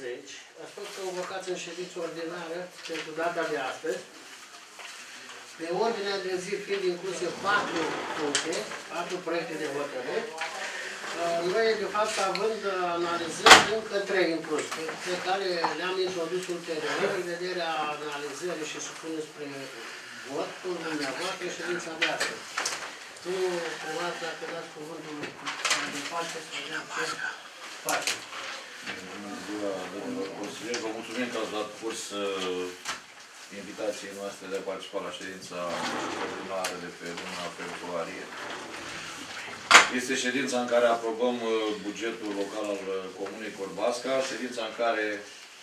20, aș fi convocat în ședință ordinară pentru data de astăzi, pe ordinea de zi fiind incluse 4 proiecte de hotărâri. Noi, de fapt, analizăm încă 3 impulsuri, pe care le-am introdus ulterior, în vederea analizării și supunerii spre votul dumneavoastră în ședința de astăzi. Tu, primat, dacă dați cuvântul de pace, să vedem ce facem. Bună ziua, domnilor consilieri. Vă mulțumim că ați dat curs invitației noastre de a participa la ședința ordinară de pe luna februarie. Este ședința în care aprobăm bugetul local al Comunei Corbasca, ședința în care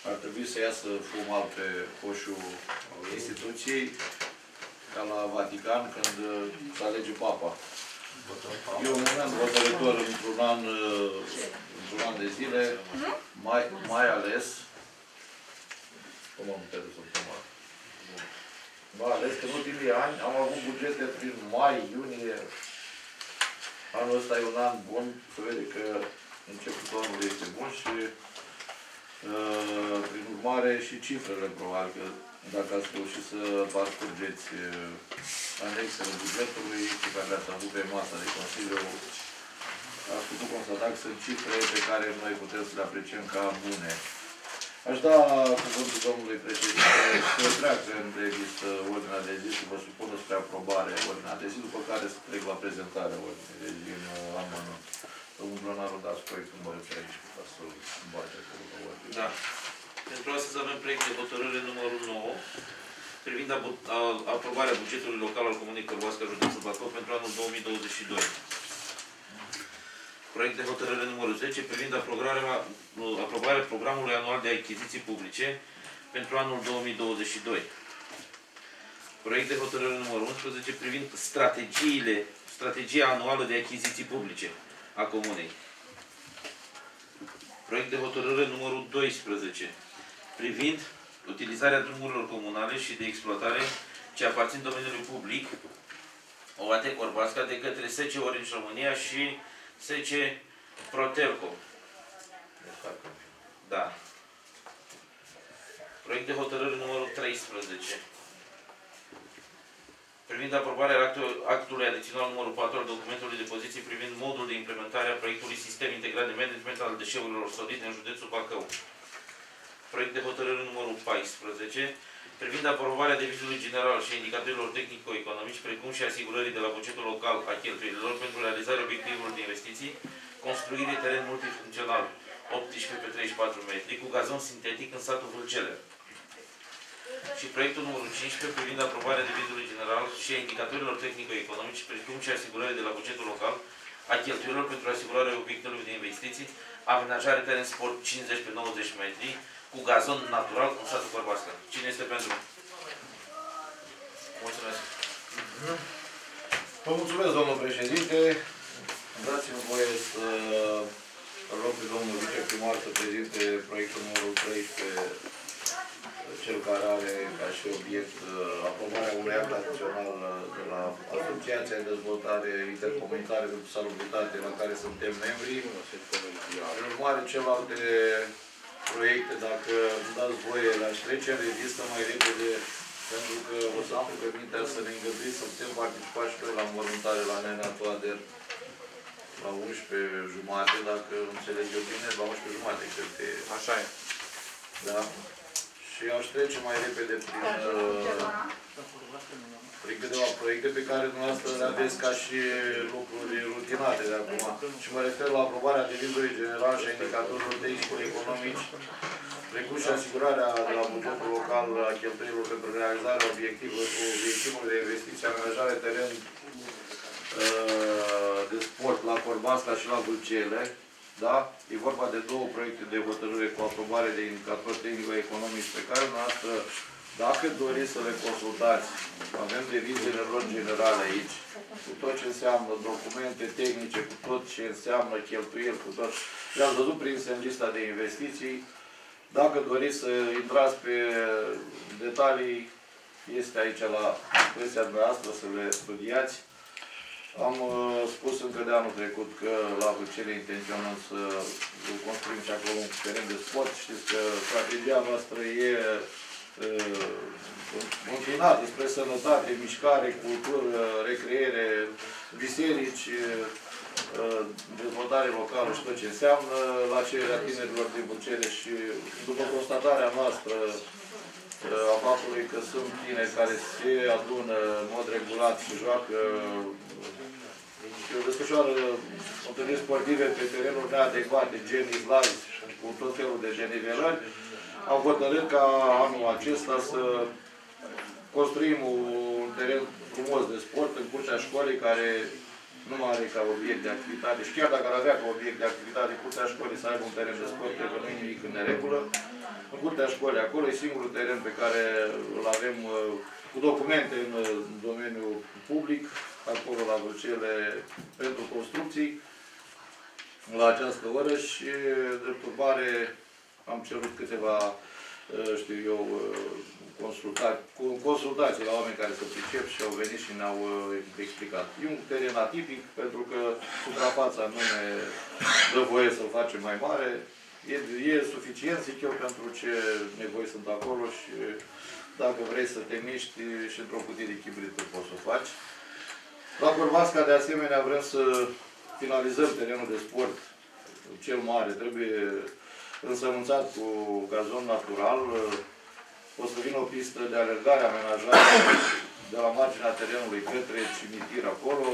ar trebui să iasă fum alb pe coșul instituției, ca la Vatican, când se alege Papa. E un moment hotărător într-un an de zile, mai ales, mai ales că în ultimii ani am avut bugete prin mai, iunie. Anul ăsta e un an bun, se vede că începutul anului este bun și prin urmare și cifrele probabil că dacă ați reușit să parcurgeți anexele bugetului pe care le-ați avut pe masa de Consiliu, ați putut constata că sunt cifre pe care noi putem să le apreciem ca bune. Aș da cuvântul domnului președinte să treacă în revistă ordinea de zi și vă supună spre aprobare ordinea de zi, după care să trec la prezentarea ordinei de zi în amănunt. Domnul Brănaru, dați proiectul mă refer aici ca să-l bate cu ordine. Da. Pentru astăzi avem proiect de hotărâre numărul 9, privind aprobarea bugetului local al Comunei Corbasca, județul Bacău, pentru anul 2022. Proiect de hotărâre numărul 10 privind aprobarea programului anual de achiziții publice pentru anul 2022. Proiect de hotărâre numărul 11 privind strategia anuală de achiziții publice a Comunei. Proiect de hotărâre numărul 12 privind utilizarea drumurilor comunale și de exploatare ce aparțin domeniului public OAT Corbasca de către SC Orange România și SC Protelco. Da. Proiect de hotărâre numărul 13. Privind aprobarea actului adițional numărul 4 al documentului de poziție privind modul de implementare a proiectului Sistem Integrat de Management al Deșeurilor Solide în județul Bacău. Proiect de hotărâre numărul 14. Privind aprobarea devizului general și indicatorilor tehnico-economici, precum și asigurării de la bugetul local a cheltuielilor pentru realizarea obiectivelor de investiții, construire de teren multifuncțional 18x34 metri, cu gazon sintetic în satul Vâlcele. Și proiectul numărul 15, privind aprobarea devizului general și a indicatorilor tehnico-economici, precum și asigurării de la bugetul local a cheltuielilor pentru asigurarea obiectivelor de investiții, amenajare teren sport 50x90 metri, cu gazon natural în satul Corbasca. Cine este pentru? Mulțumesc. Vă mulțumesc, domnul președinte. Dați-mi voie să rog pe domnul viceprimar să prezinte proiectul numărul 13, cel care are ca și obiect aprobarea unui act național de la Asociația de Dezvoltare Intercomunitară pentru Salubritate, la care suntem membri. În urmare, celelalte proiecte, dacă îmi dați voie, le-aș trece în revistă mai repede, pentru că o să am rugămintea să ne îngăduiți să putem participa și noi la înmormântare la Nenea Toader la 11:30, dacă înțeleg eu bine, la 11:30, cred că e. Așa e. Da? Și aș trece mai repede prin câteva proiecte pe care dumneavoastră le aveți ca și lucruri rutinate de acum. Și mă refer la aprobarea devizului general și a indicatorilor tehnico-economici, precum și asigurarea de la bugetul local a cheltuielor pentru realizarea obiectivului de investiții, angajare teren de sport la Corbasca și la Vâlcele. Da? E vorba de 2 proiecte de hotărâre cu aprobare de indicatori tehnico-economici pe care noastră, dacă doriți să le consultați, avem devizele lor generale aici, cu tot ce înseamnă documente tehnice, cu tot ce înseamnă cheltuieli, cu tot. Le-am văzut prinse în lista de investiții. Dacă doriți să intrați pe detalii, este aici la poziția dumneavoastră să le studiați. Am spus încă de anul trecut că la Vâlcele intenționăm să construim și acolo un teren de sport. Știți că strategia noastră e înclinată spre sănătate, mișcare, cultură, recreere, biserici, dezvoltare locală și tot ce înseamnă. La cererea tinerilor din Vâlcele și după constatarea noastră a faptului că sunt tineri care se adună în mod regulat și joacă, desfășoară întâlniri sportive pe terenuri neadecvate, gen izlaz, cu tot felul de genivelări, am hotărât ca anul acesta să construim un teren frumos de sport în curtea școlii, care nu are ca obiect de activitate. Și chiar dacă ar avea ca obiect de activitate, curtea școlii să aibă un teren de sport, cred că nu e nimic în neregulă. În curtea școlii, acolo e singurul teren pe care îl avem cu documente în domeniul public, acolo la Vâlcele, pentru construcții, la această oră și, drept urmare, am cerut câteva, știu eu, consultații la oameni care se pricep și au venit și ne-au explicat. E un teren atipic, pentru că suprafața nu ne dă voie să-l facem mai mare. E suficient, zic eu, pentru ce nevoi sunt acolo și dacă vrei să te miști și într-o cutie de chibrit îl poți să o faci. La Corvasca, de asemenea, vrem să finalizăm terenul de sport cel mare. Trebuie însămânțat cu gazon natural. O să vină o pistă de alergare amenajată de la marginea terenului către cimitir acolo.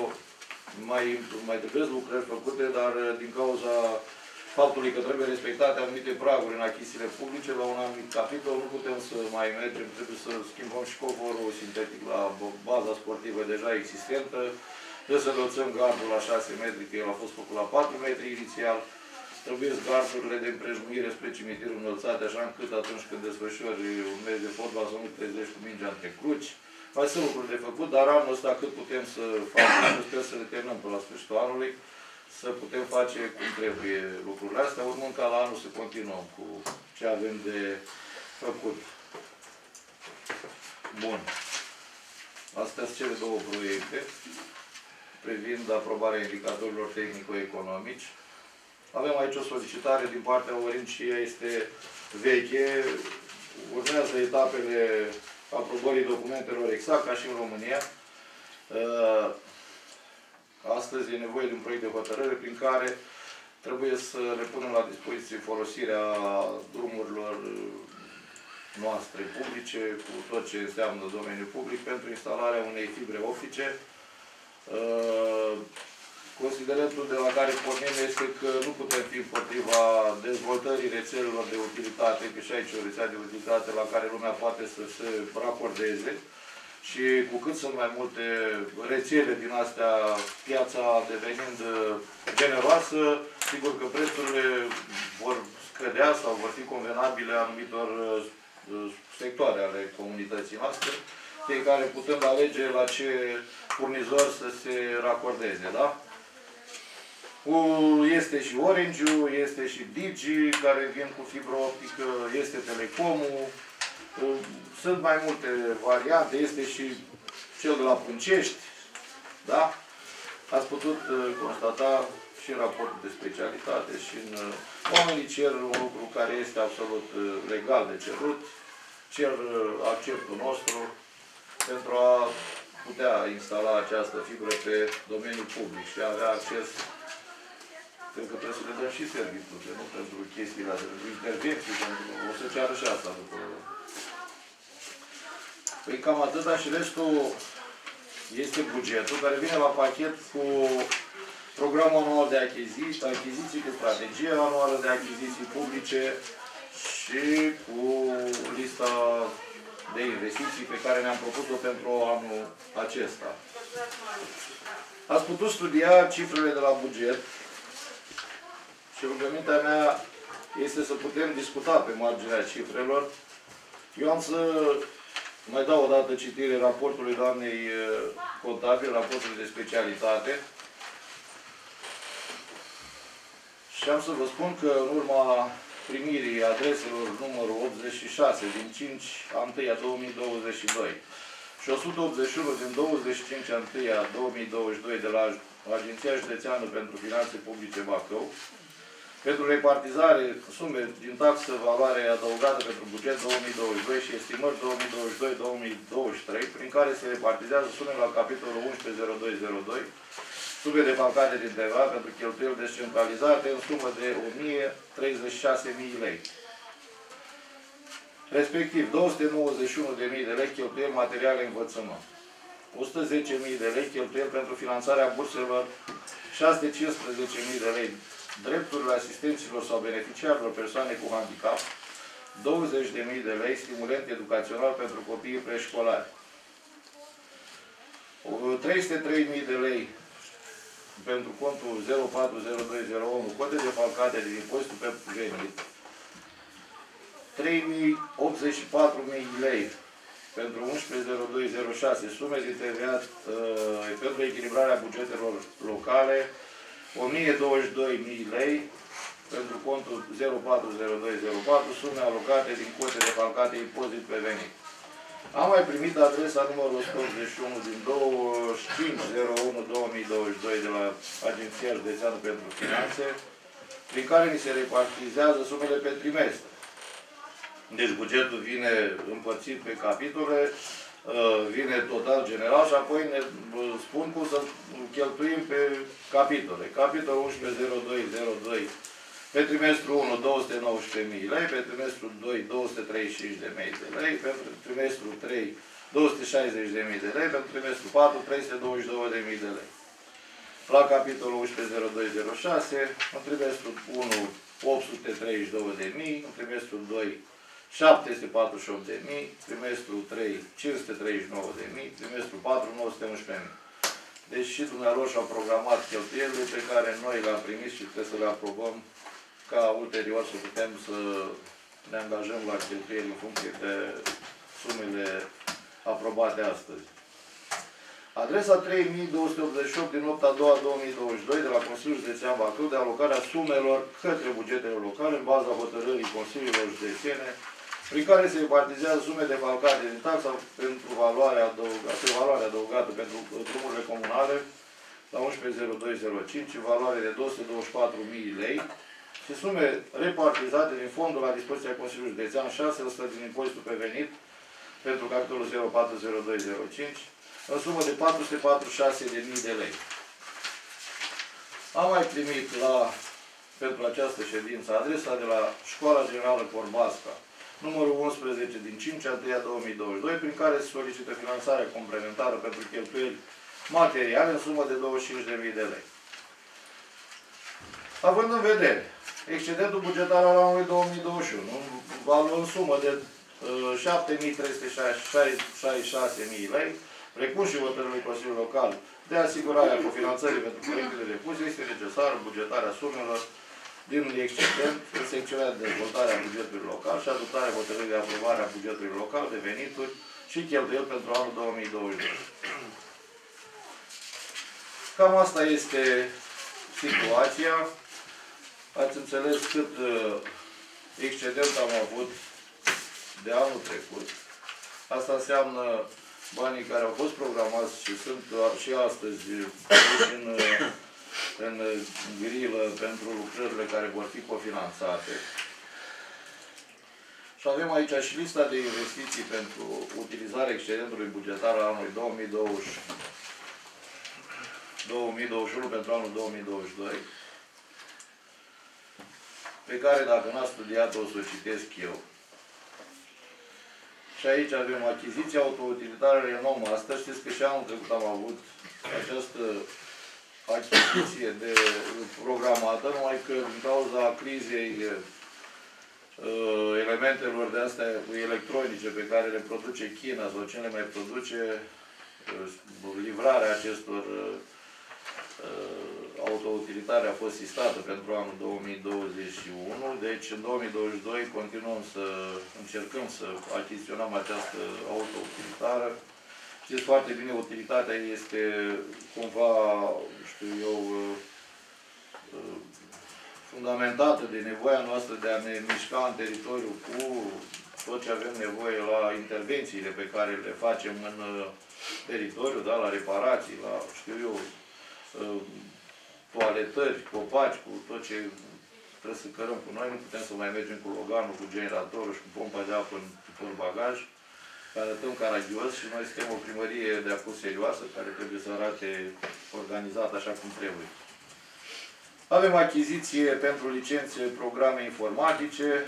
Mai trebuie lucrări făcute, dar din cauza faptului că trebuie respectate anumite praguri în achizițiile publice, la un anumit capitol nu putem să mai mergem, trebuie să schimbăm și covorul sintetic la baza sportivă deja existentă, trebuie să înălțăm gardul la 6 metri, că el a fost făcut la 4 metri inițial, trebuie gardurile de împrejmuire spre cimitir înălțate, așa încât atunci când desfășori un meci de fotbal să nu trezești cu mingea între cruci. Mai sunt lucruri de făcut, dar anul ăsta cât putem să facem, sper să le terminăm până la sfârșitul anului, să putem face cum trebuie lucrurile astea, urmând ca la anul să continuăm cu ce avem de făcut. Bun. Astea sunt cele două proiecte, privind aprobarea indicatorilor tehnico-economici. Avem aici o solicitare din partea Orin și ea este veche. Urmează etapele aprobării documentelor exact, ca și în România. Astăzi e nevoie de un proiect de hotărâre prin care trebuie să le punem la dispoziție folosirea drumurilor noastre publice, cu tot ce înseamnă domeniul public, pentru instalarea unei fibre optice. Considerentul de la care pornim este că nu putem fi împotriva dezvoltării rețelelor de utilitate, că și aici e o rețea de utilitate la care lumea poate să se racordeze. Și cu cât sunt mai multe rețele din astea, piața devenind generoasă, sigur că prețurile vor scădea sau vor fi convenabile anumitor sectoare ale comunității noastre, cei care putem alege la ce furnizor să se racordeze, da? Este și Orange, este și Digi, care vin cu fibră optică, este Telecomul. Sunt mai multe variante, este și cel de la Puncești, da? Ați putut constata și în raportul de specialitate și în... Oamenii cer un lucru care este absolut legal de cerut, cer acceptul nostru pentru a putea instala această fibră pe domeniul public și a avea acces. Cred că trebuie să le dăm și serviciile, nu? Pentru chestiile astea, pentru intervenții, pentru... o să ceară și asta după. Păi cam atâta și restul este bugetul, care vine la pachet cu programul anual de achiziții, cu strategia anuală de achiziții publice și cu lista de investiții pe care ne-am propus-o pentru anul acesta. Ați putut studia cifrele de la buget și rugămintea mea este să putem discuta pe marginea cifrelor. Eu am să mai dau o dată citire raportului doamnei contabil, raportului de specialitate. Și am să vă spun că în urma primirii adreselor numărul 86 din 5 a 1-a 2022 și 181 din 25 ianuarie 2022 de la Agenția Județeană pentru Finanțe Publice Bacău, pentru repartizare sume din taxă valoare adăugată pentru buget 2022 și estimări 2022-2023, prin care se repartizează sume la capitolul 110202, sume defalcate din TVA pentru cheltuieli descentralizate în sumă de 1.036.000 lei. Respectiv 291.000 de lei cheltuieli materiale învățământ, 110.000 de lei cheltuieli pentru finanțarea burselor, 615.000 de lei drepturile asistenților sau beneficiarilor persoane cu handicap, 20.000 de lei stimulent educațional pentru copiii preșcolari, 303.000 de lei pentru contul 040201, cote defalcate din impozitul pe venit, 3.084.000 lei pentru 11.0206, sume din TVA pentru echilibrarea bugetelor locale, 1.022.000 lei pentru contul 040204, sume alocate din cote defalcate impozit pe venit. Am mai primit adresa numărul 181 din 25.01.2022 de la Agenția Județeană pentru Finanțe, prin care mi se repartizează sumele pe trimestru. Deci bugetul vine împărțit pe capitole, vine total general și apoi ne spun cum să cheltuim pe capitole. Capitolul 110202, pe trimestrul 1, 219.000 lei, pe trimestrul 2, 235.000 de lei, pe trimestrul 3, 260.000 de lei, pe trimestrul 4, 322.000 de lei. La capitolul 110206, în trimestrul 1, 832.000, în trimestrul 2, 748.000, trimestrul 3, 539.000, trimestrul 4, 911.000. Deci și dumnealor și-au programat cheltuielile pe care noi le-am primit și trebuie să le aprobăm ca ulterior să putem să ne angajăm la cheltuieli în funcție de sumele aprobate astăzi. Adresa 3288 din 8/2/2022 de la Consiliul Județean Bacău de alocarea sumelor către bugetele locale în baza hotărârii Consiliilor Județene prin care se repartizează sume defalcate din taxa pentru valoare adăugată pentru drumurile comunale la 11.0205, valoare de 224.000 lei și sume repartizate din fondul la dispoziția Consiliului Județean 6% din impozitul pe venit pentru capitolul 040205, în sumă de 446.000 de lei. Am mai primit pentru această ședință adresa de la Școala Generală Porbasca, numărul 11 din 5/3/2022, prin care se solicită finanțare complementară pentru cheltuieli materiale în sumă de 25.000 de lei. Având în vedere excedentul bugetar al anului 2021, în sumă de 7.366.000 lei, precum și hotărârii Consiliului Local de asigurarea cofinanțării pentru proiectele depuse, este necesară bugetarea sumelor din excedent în secțiunea de dezvoltare a bugetului local și adoptarea hotărârii de aprobare a bugetului local de venituri și cheltuieli pentru anul 2022. Cam asta este situația. Ați înțeles cât excedent am avut de anul trecut. Asta înseamnă banii care au fost programați și sunt și astăzi în grilă pentru lucrările care vor fi cofinanțate. Și avem aici și lista de investiții pentru utilizarea excedentului bugetar al anului 2021 pentru anul 2022, pe care, dacă n-ați studiat, o să o citesc eu. Și aici avem achiziția autoutilitară Renom. Asta știți că și anul trecut am avut această achiziție de programată, numai că din cauza crizei elementelor de astea electronice pe care le produce China sau cine le mai produce, livrarea acestor autoutilitare a fost sistată pentru anul 2021, deci în 2022 continuăm să încercăm să achiziționăm această autoutilitară. Știți foarte bine, utilitatea este cumva, știu eu, fundamentată de nevoia noastră de a ne mișca în teritoriu cu tot ce avem nevoie la intervențiile pe care le facem în teritoriu, da, la reparații, la, știu eu, toaletări, copaci, cu tot ce trebuie să cărăm cu noi, nu putem să mai mergem cu loganul, cu generatorul și cu pompa de apă în bagaj. Arătăm caragios și noi suntem o primărie de-a pus serioasă, care trebuie să arate organizat așa cum trebuie. Avem achiziție pentru licențe, programe informatice.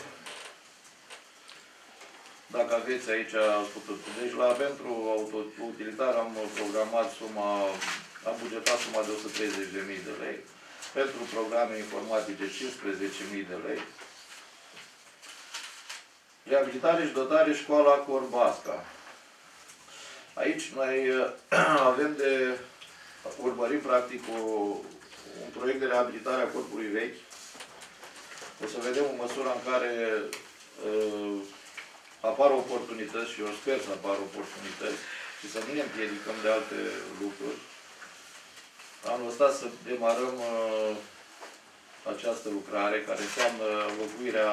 Dacă aveți aici, deci la pentru autoutilitar am programat suma, am bugetat suma de 130.000 de lei. Pentru programe informatice 15.000 de lei. Reabilitare și dotare școala Corbasca. Aici noi avem de urmărim practic un proiect de reabilitare a corpului vechi. O să vedem în măsura în care apar oportunități și eu sper să apară oportunități și să nu ne împiedicăm de alte lucruri. Anul ăsta să demarăm această lucrare, care înseamnă locuirea,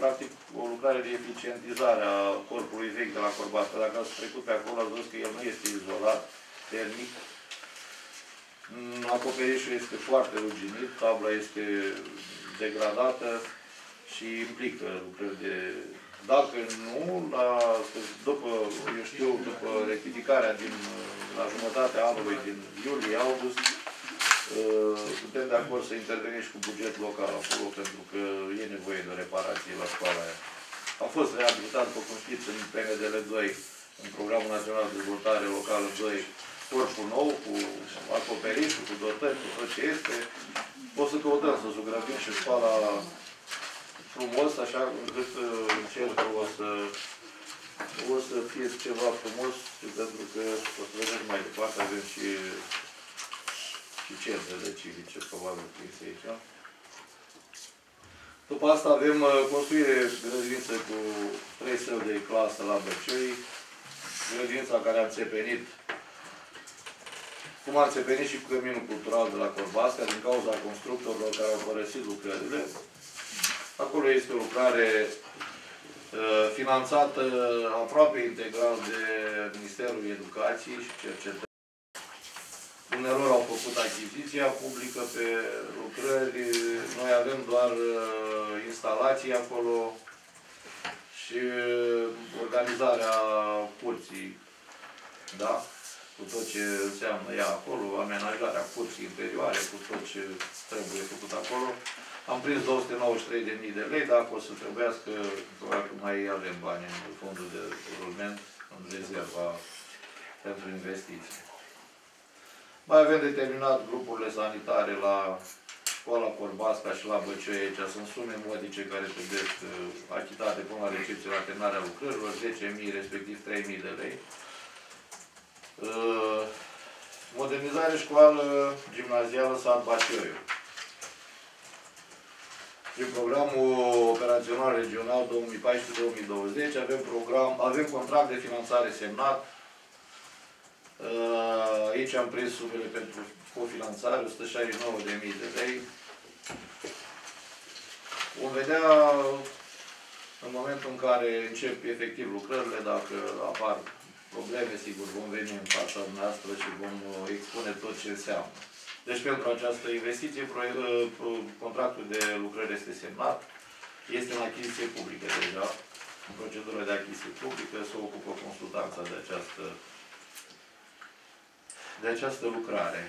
practic, o lucrare de eficientizare a corpului vechi de la Corbasca. Dacă ați trecut pe acolo, ați văzut că el nu este izolat termic. Acoperișul este foarte ruginit, tabla este degradată și implică lucrări de... Dacă nu, după rectificarea din la jumătatea anului, din iulie-august, putem de acord să intervenim și cu buget local acolo, pentru că e nevoie de reparații la școala aia. A fost reabilitat, după cum știți, în PNDL 2, în Programul Național de Dezvoltare Locală 2, corpul nou, cu acoperișul, cu dotări, cu tot ce este. O să căutăm să zugrăvim și școala frumos, așa încât încerc că o să fie ceva frumos, pentru că o să vedem mai departe, avem și centrele civice, probabil, prinse aici. După asta avem construire grădiniță cu 3 săli de clasă la Băcei, grădinița care a înțepenit, cum a înțepenit și Căminul Cultural de la Corbasca, din cauza constructorilor care au părăsit lucrările. Acolo este o lucrare finanțată aproape integral de Ministerul Educației și Cercetării. Unelor au făcut achiziția publică pe lucrări. Noi avem doar instalații acolo și organizarea curții, da? Cu tot ce înseamnă ea acolo, amenajarea curții interioare, cu tot ce trebuie făcut acolo. Am prins 293.000 de lei, dacă o să trebuiască, probabil mai avem bani în fondul de rulment, în rezerva pentru investiții. Mai avem determinat grupurile sanitare la școala Corbasca și la Băcioie. Aici sunt sume modice care trebuie achitate până la recepție la terminarea lucrărilor, 10.000 respectiv 3.000 de lei. Modernizare școală gimnazială sat Băcioiu. Prin programul operațional regional 2014-2020 avem contract de finanțare semnat. Aici am prins sumele pentru cofinanțare, 169.000 de lei. Vom vedea în momentul în care încep efectiv lucrările, dacă apar probleme, sigur, vom veni în fața noastră și vom expune tot ce înseamnă. Deci pentru această investiție, contractul de lucrări este semnat, este în achiziție publică deja, în procedură de achiziție publică, se ocupă consultanța de această lucrare.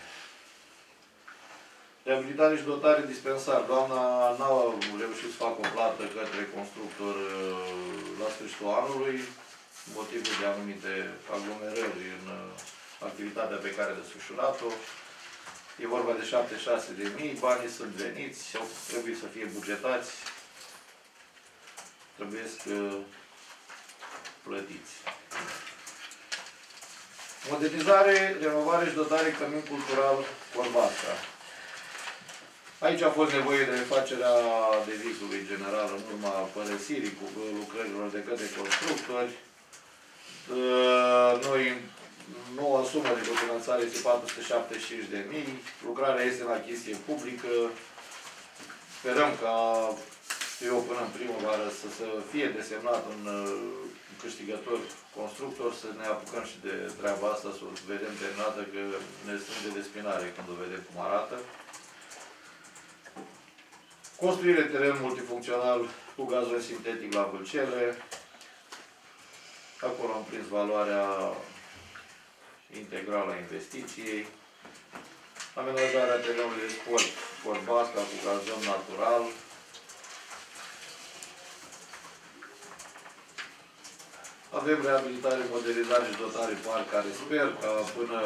Reabilitare și dotare dispensar. Doamna n-a reușit să facă o plată către constructor la sfârșitul anului, motivul de anumite aglomerări în activitatea pe care a desfășurat-o. E vorba de 76.000, banii sunt veniți, trebuie să fie bugetați, trebuie să plătiți. Modernizare, renovare și dotare Cămin Cultural Corbasca. Aici a fost nevoie de refacerea devizului general în urma părăsirii cu lucrărilor de către constructori. Noi noua sumă de cofinanțare este 475.000. Lucrarea este în achiziție publică. Sperăm ca eu până în primăvară să fie desemnat un câștigător constructor, să ne apucăm și de treaba asta, să o vedem terminată, că ne strânge de spinare când o vedem cum arată. Construire teren multifuncțional cu gazon sintetic la Vâlcele. Acolo am prins valoarea integrală a investiției. Amenajarea terenului de sport Corbasca cu gazon natural. Avem reabilitare, modernizare și dotare parc, care sper ca până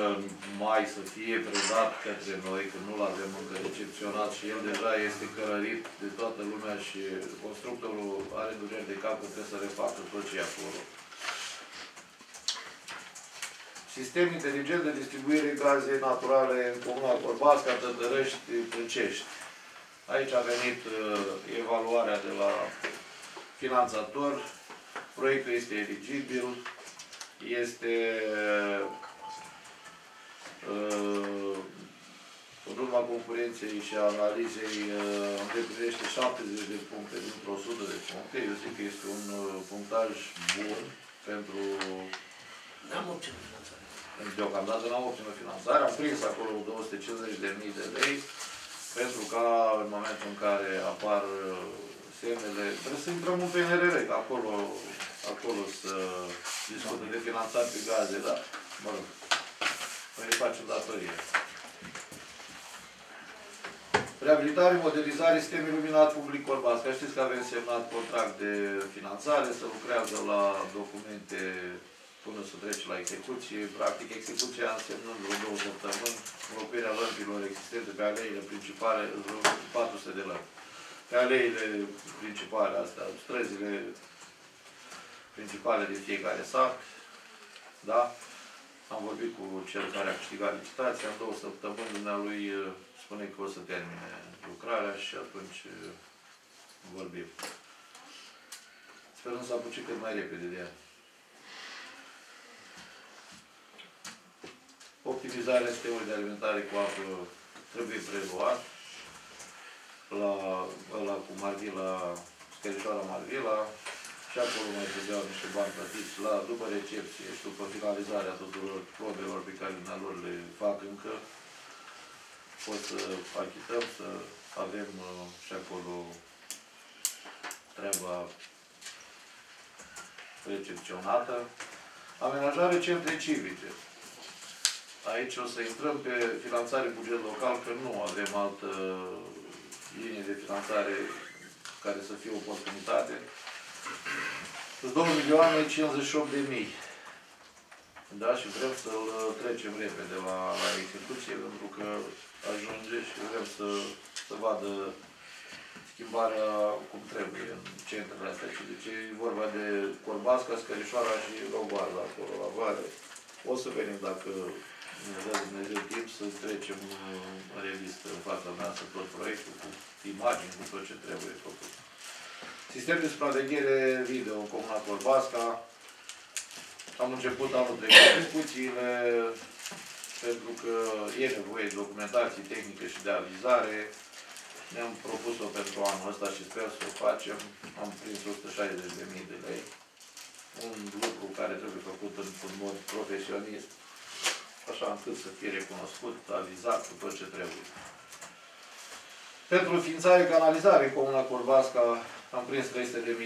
mai să fie predat către noi, că nu-l avem încă recepționat și el deja este cărărit de toată lumea și constructorul are dureri de cap, putem să refacă tot ce e acolo. Sistem inteligent de distribuire gaze naturale în comuna Corbasca, Tătărăști, Prâncești. Aici a venit evaluarea de la finanțator. Proiectul este eligibil, este în urma concurenței și a analizei îndeplinește 70 de puncte dintr-o 100 de puncte. Eu zic că este un punctaj bun pentru... N-am obținut finanțare. Deocamdată n-am obținut finanțare. Am prins acolo 250.000 de lei pentru ca în momentul în care apar semnele, trebuie să intrăm în PNRR, că acolo să discutăm de finanțare pe gaze, dar, mă rog, noi ne facem datorie. Reabilitare, modernizare, sistem iluminat public Corbasca. Știți că avem semnat contract de finanțare, se lucrează la documente până se trece la execuție. Practic, execuția însemnând vreo 2 săptămâni, înlocuirea lămpilor existente pe aleile principale, vreo 400 de lămpi. Pe aleile principale astea, străzile principale din fiecare sat, da? Am vorbit cu cel care a câștigat licitația, în 2 săptămâni dumnealui spune că o să termine lucrarea și atunci vorbim. Sperăm să apuce cât mai repede de ea. Optimizarea sistemului de alimentare cu apă trebuie preluat. La cu Marvila, Scărișoara Marvila, și acolo mai trebuiau niște bani plătiți după recepție și după finalizarea tuturor probelor pe care dumnealor le fac încă, pot să achităm, să avem și acolo treaba recepționată. Amenajare centre civice. Aici o să intrăm pe finanțare buget local, că nu avem altă linii de finanțare care să fie o oportunitate. 2.058.000. Da? Și vrem să-l trecem repede la execuție, pentru că ajunge și vrem să vadă schimbarea cum trebuie în centrele astea. Deci e vorba de Corbasca, Scărișoara și Rogoarda, acolo la Vale. O să venim dacă ne dă Dumnezeu timp să trecem în revistă în fața noastră tot proiectul, cu imagini, cu tot ce trebuie făcut. Sistem de supraveghere video în comuna Corbasca. Am început anul trecut discuțiile, pentru că e nevoie de documentații tehnică și de avizare. Ne-am propus-o pentru anul ăsta și sper să o facem. Am prins 160.000 de lei. Un lucru care trebuie făcut într-un mod profesionist, așa încât să fie recunoscut, avizat cu tot ce trebuie. Pentru înființare, canalizare, comuna Corbasca, am prins 300.000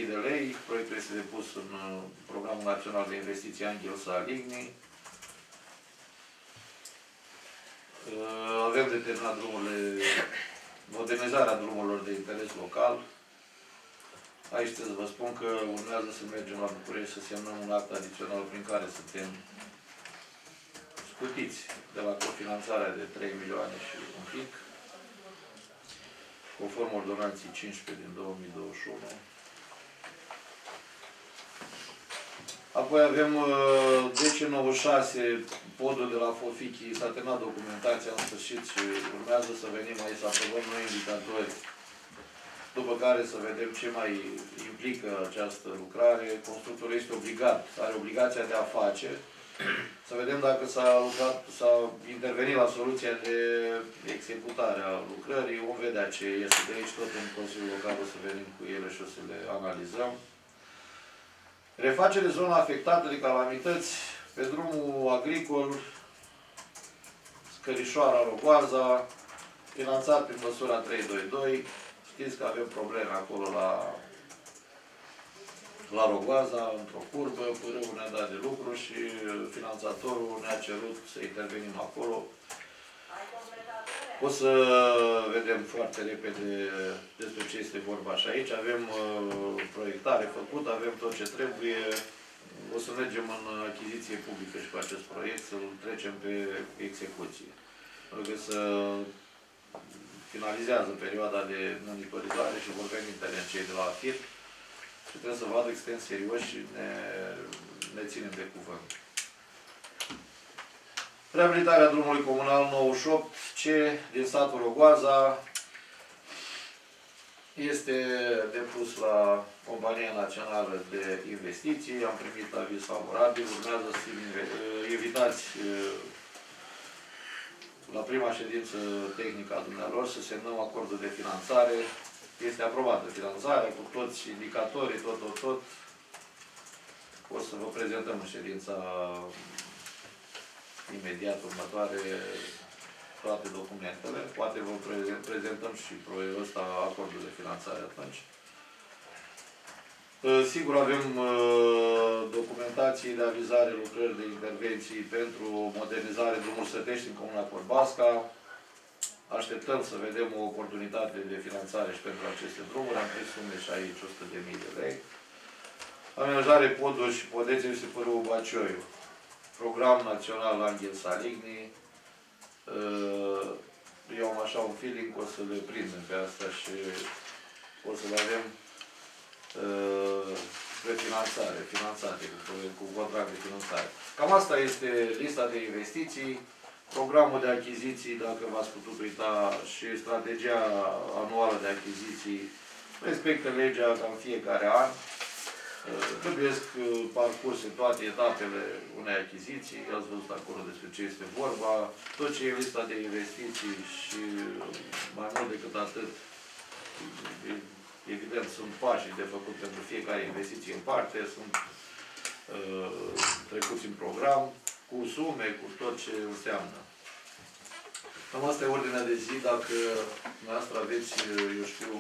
de lei. Proiectul este depus în Programul Național de Investiții Anghel Saligny. Avem determinat modernizarea drumurilor de interes local. Aici trebuie să vă spun că urmează să mergem la București să semnăm un act adițional prin care suntem scutiți de la cofinanțarea de 3 milioane și un pic, conform ordonanței 15 din 2021. Apoi avem 1096, podul de la Fofichi, s-a terminat documentația în sfârșit și urmează să venim aici să aprobăm noi indicatori, după care să vedem ce mai implică această lucrare. Constructorul este obligat, are obligația de a face Să vedem dacă s-a intervenit la soluția de executare a lucrării. Vom vedea ce este de aici, tot în Consiliul Local o să venim cu ele și o să le analizăm. Refacere zona afectată de calamități pe drumul agricol Scărișoara-Rogoaza, finanțat prin măsura 322. Știți că avem probleme acolo la Rogoaza, într-o curbă, pârâul ne-a dat de lucru și finanțatorul ne-a cerut să intervenim acolo. O să vedem foarte repede despre ce este vorba și aici. Avem proiectare făcută, avem tot ce trebuie. O să mergem în achiziție publică și cu acest proiect, să-l trecem pe execuție. Trebuie să finalizează perioada de monitorizare și vor veni cei de la AFIR. Și trebuie să vadă extrem serios și ne ținem de cuvânt. Reabilitarea drumului comunal 98C din satul Rogoaza este depus la Compania Națională de Investiții. Am primit aviz favorabil. Urmează să fim invitați la prima ședință tehnică a dumnealor să semnăm acordul de finanțare. Este aprobată finanțarea cu toți indicatorii, tot. O să vă prezentăm în ședința imediat următoare toate documentele. Poate vă prezentăm și proiectul ăsta, acordul de finanțare atunci. Sigur, avem documentații de avizare, lucrări de intervenții pentru modernizare drumul Sătești în comuna Corbasca. Așteptăm să vedem o oportunitate de finanțare și pentru aceste drumuri. Am prins sume și aici 100.000 de lei. Amenajare poduri și podețe și părul Bacioiu. Program național Anghel Saligny. Eu am așa un feeling că o să le prindem pe asta și o să le avem finanțate cu contract de finanțare. Cam asta este lista de investiții. Programul de achiziții, dacă v-ați putut uita, și strategia anuală de achiziții respectă legea cam fiecare an. Trebuiesc parcurse toate etapele unei achiziții. Ați văzut acolo despre ce este vorba. Tot ce e lista de investiții și mai mult decât atât, evident, sunt pașii de făcut pentru fiecare investiție în parte, sunt trecuți în program, cu sume, cu tot ce înseamnă. Cam asta e ordinea de zi. Dacă noastră aveți, eu știu,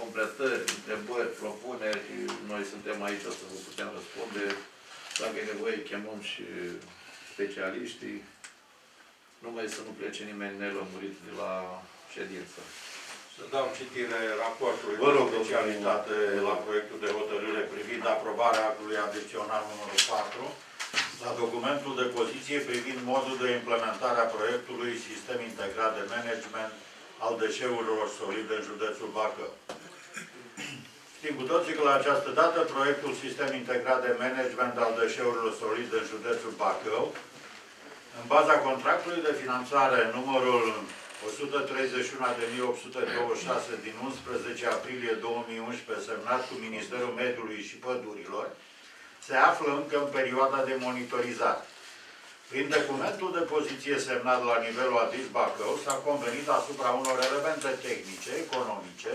completări, întrebări, propuneri, noi suntem aici, o să vă putem răspunde. Dacă e nevoie, chemăm și specialiștii. Numai să nu plece nimeni nelămurit de la ședință. Să dau citire raportului de specialitate la proiectul de hotărâre privind aprobarea actului adițional numărul 4. La documentul de poziție privind modul de implementare a proiectului Sistem Integrat de Management al deșeurilor solide în județul Bacău. Știm cu toții că la această dată proiectul Sistem Integrat de Management al deșeurilor solide în județul Bacău, în baza contractului de finanțare numărul 131.826 din 11 aprilie 2011, semnat cu Ministerul Mediului și Pădurilor, se află încă în perioada de monitorizare. Prin documentul de poziție semnat la nivelul ADIS Bacău s-a convenit asupra unor elemente tehnice, economice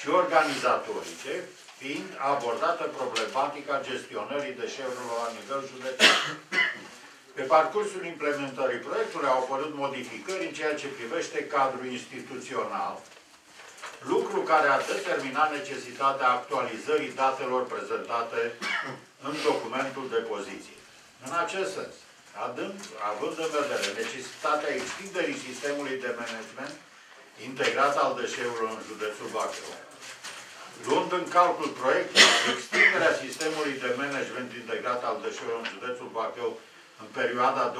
și organizatorice, fiind abordată problematica gestionării deșeurilor la nivel județean. Pe parcursul implementării proiectului au apărut modificări în ceea ce privește cadrul instituțional, lucru care a determinat necesitatea actualizării datelor prezentate în documentul de poziție. În acest sens, având în vedere necesitatea extinderii sistemului de management integrat al deșeurilor în județul Bacău, luând în calcul proiectul extinderea sistemului de management integrat al deșeurilor în județul Bacău în perioada 2020-2023,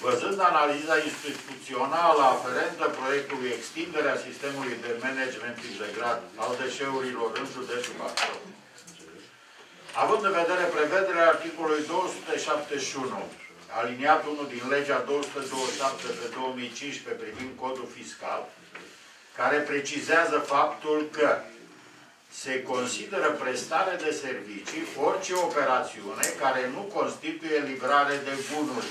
văzând analiza instituțională aferentă proiectului extinderea sistemului de management integrat al deșeurilor în județul Bacău, având în vedere prevederea articolului 271, aliniat 1 din legea 227/2015 privind codul fiscal, care precizează faptul că Se consideră prestare de servicii orice operațiune care nu constituie livrare de bunuri,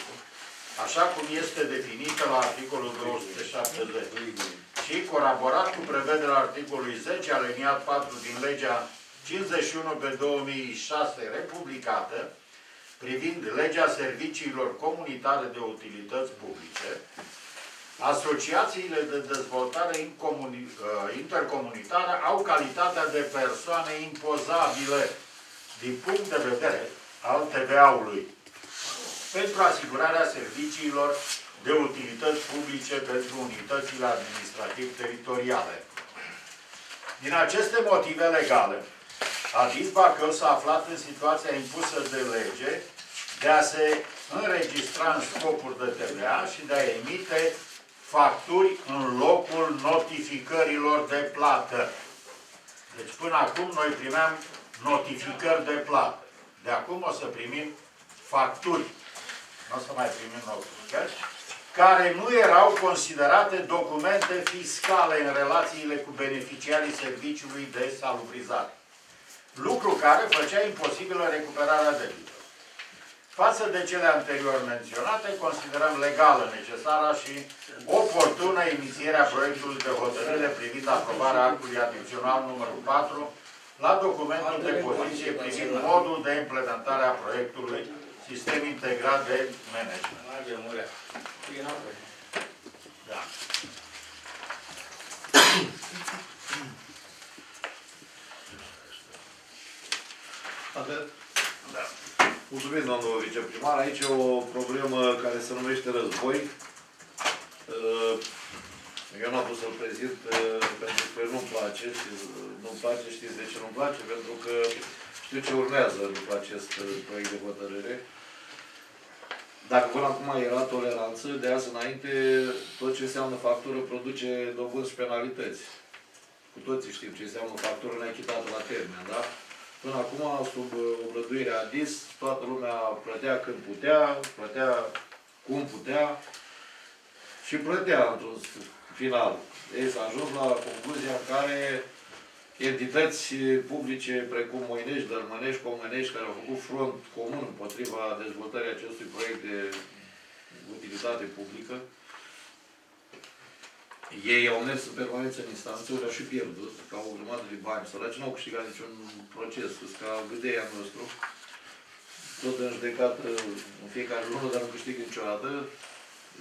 așa cum este definită la articolul 270 și colaborat cu prevederea articolului 10 aliniat 4 din legea 51/2006 republicată privind legea serviciilor comunitare de utilități publice, asociațiile de dezvoltare intercomunitară au calitatea de persoane impozabile din punct de vedere al TVA-ului pentru asigurarea serviciilor de utilități publice pentru unitățile administrativ-teritoriale. Din aceste motive legale, Addis Bacău s-a aflat în situația impusă de lege de a se înregistra în scopuri de TVA și de a emite facturi în locul notificărilor de plată. Deci până acum noi primeam notificări de plată. De acum o să primim facturi. Nu o să mai primim notificări. Care nu erau considerate documente fiscale în relațiile cu beneficiarii serviciului de salubrizare. Lucru care făcea imposibilă recuperarea debitelor. Față de cele anterior menționate, considerăm legală, necesară și oportună inițierea proiectului de hotărâre privind aprobarea actului adițional numărul 4 la documentul de poziție privind modul de implementare a proiectului Sistem Integrat de Management. Da. Da. Mulțumesc, domnul viceprimar. Aici e o problemă care se numește război. Eu n-am putut să-l prezint pentru că nu-mi place. Nu-mi place, știți de ce nu-mi place? Pentru că știu ce urmează după acest proiect de hotărâre. Dacă până acum era toleranță, de azi înainte tot ce înseamnă factură produce dobânzi și penalități. Cu toții știm ce înseamnă factură neachitată la termen, da? Până acum, sub obrăduirea Addis, toată lumea plătea când putea, plătea cum putea și plătea într-un final. Ei s-a ajuns la concluzia în care entități publice precum Moinești, Dărmănești, Comănești, care au făcut front comun împotriva dezvoltării acestui proiect de utilitate publică, ei au mers în permanență în instanță, au și pierdut, ca o grămadă de bani săraci, nu au câștigat niciun proces, ca gâdeia nostru, tot în judecată în fiecare lună, dar nu câștigă niciodată.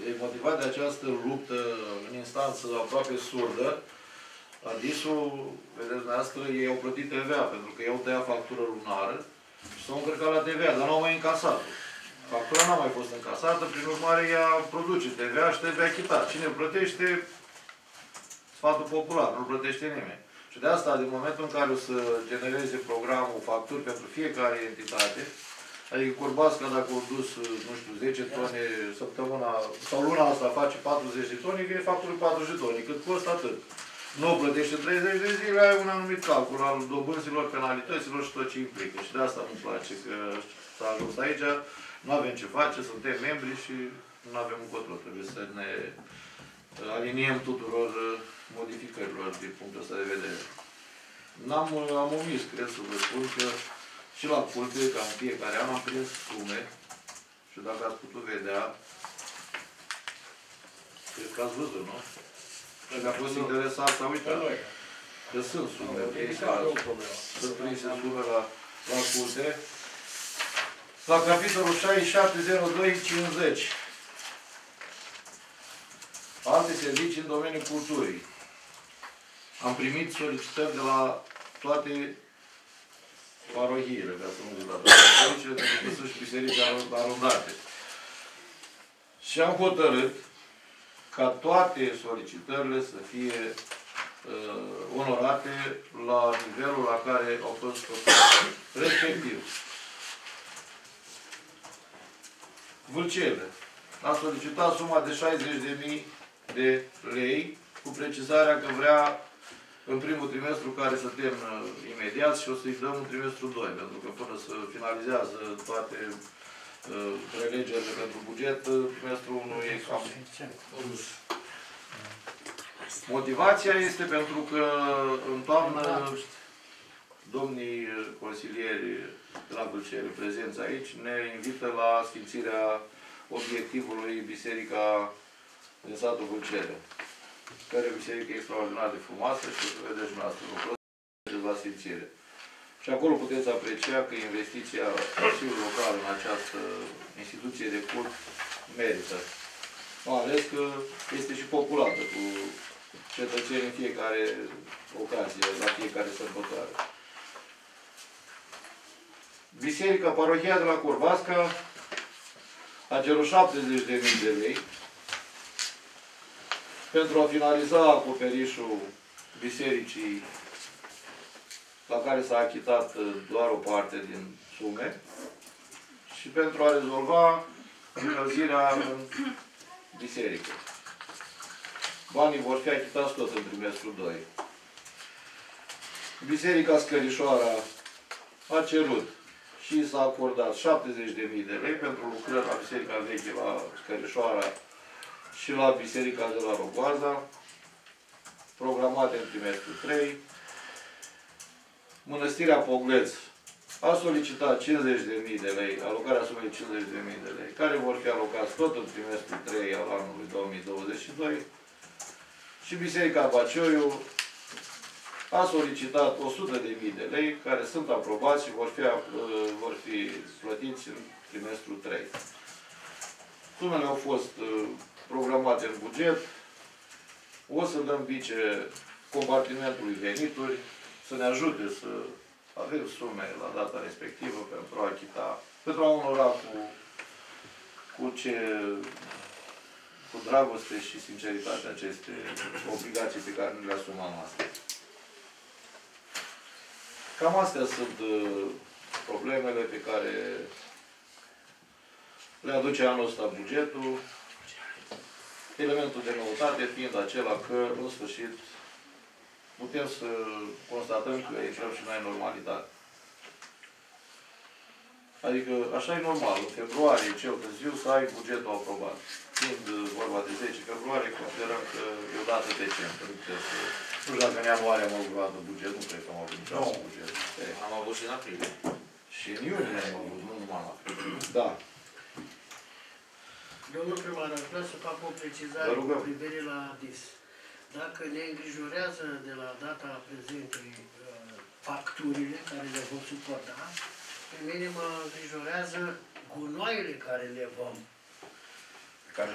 E motivat de această luptă în instanță aproape surdă, Addisul, vedeți dumneavoastră, ei au plătit TVA, pentru că ei au tăiat factură lunară și s-au încărcat la TVA, dar nu au mai încasat-o. Factura n-a mai fost încasată, prin urmare ea produce TVA și trebuie achitat. Cine plătește? Sfatul popular, nu plătește nimeni. Și de asta, din momentul în care o să genereze programul facturi pentru fiecare entitate, adică Corbasca, dacă au dus, nu știu, 10 tone săptămâna, sau luna asta face 40 de tone, vine factură 40 de tone, cât costă atât. Nu plătește 30 de zile, ai un anumit calcul al dobânzilor, penalităților și tot ce implică. Și de asta nu-mi place că s-a ajuns aici, nu avem ce face, suntem membri și nu avem încotro, trebuie să ne aliniem tuturor modificărilor din punctul ăsta de vedere. Am omis, cred să vă spun, că și la culte, ca în fiecare an, am prins sume și dacă ați putut vedea, cred că ați văzut, nu? Și mi-a fost interesat să uitat că sunt sume, sunt prinse sume la culte. La capitolul 670250. Alte servicii în domeniul culturii. Am primit solicitări de la toate parohiile, ca să nu zic la toate parohiile, pentru că sunt și biserici arondate. Și am hotărât ca toate solicitările să fie onorate la nivelul la care au fost făcute. Respectiv, Vâlcele a solicitat suma de 60.000 de lei, cu precizarea că vrea în primul trimestru care se termină imediat și o să-i dăm în trimestru 2, pentru că până se finalizează toate prelegerile pentru buget, trimestrul 1 e cam rus. Motivația este pentru că în toamnă domnii consilieri de la Bruxelles prezenți aici ne invită la sfințirea obiectivului Biserica din satul Bruxelles, care e o biserică extraordinar de frumoasă și o să vedeți noastră, la sfințire. Și acolo puteți aprecia că investiția Consiliului Local în această instituție de cult merită. Mai ales că este și populată cu cetățenii în fiecare ocazie, la fiecare sărbătoare. Biserica, parohia de la Corvasca a cerut 70.000 de lei pentru a finaliza acoperișul bisericii, la care s-a achitat doar o parte din sume, și pentru a rezolva încălzirea în biserică. Banii vor fi achitați tot în trimestrul 2. Biserica Scărișoara a cerut și s-a acordat 70.000 de lei pentru lucrări la Biserica Veche la Scărișoara și la Biserica de la Rogoaza, programate în trimestrul 3. Mănăstirea Pogleț a solicitat 50.000 de lei, alocarea sumei 50.000 de lei, care vor fi alocați tot în trimestrul 3 al anului 2022. Și Biserica Bacioiu a solicitat 100.000 de lei, care sunt aprobați și vor fi plătiți în trimestrul 3. Sumele au fost programate în buget. O să dăm vice compartimentului venituri să ne ajute să avem sume la data respectivă pentru a achita, pentru a onora cu dragoste și sinceritate aceste obligații pe care nu le asumăm astăzi. Cam astea sunt problemele pe care le aduce anul ăsta bugetul, elementul de noutate fiind acela că, în sfârșit, putem să constatăm că intrăm și noi în normalitate. Adică, așa e normal. În februarie, cel târziu, să ai bugetul aprobat. Fiind vorba de 10 februarie, considerăm că e o dată decembrie. Nu știu dacă în ianuarie am aprobat bugetul, nu cred că am avut niciodată buget. Am avut și în aprilie. Și în iunie am avut, nu numai la aprilie. Da. Domnul primar, aș vrea să fac o precizare cu privire la ADIS. Dacă ne îngrijorează de la data prezentului facturile care le vom suporta, pe mine mă îngrijorează gunoaiele care le vom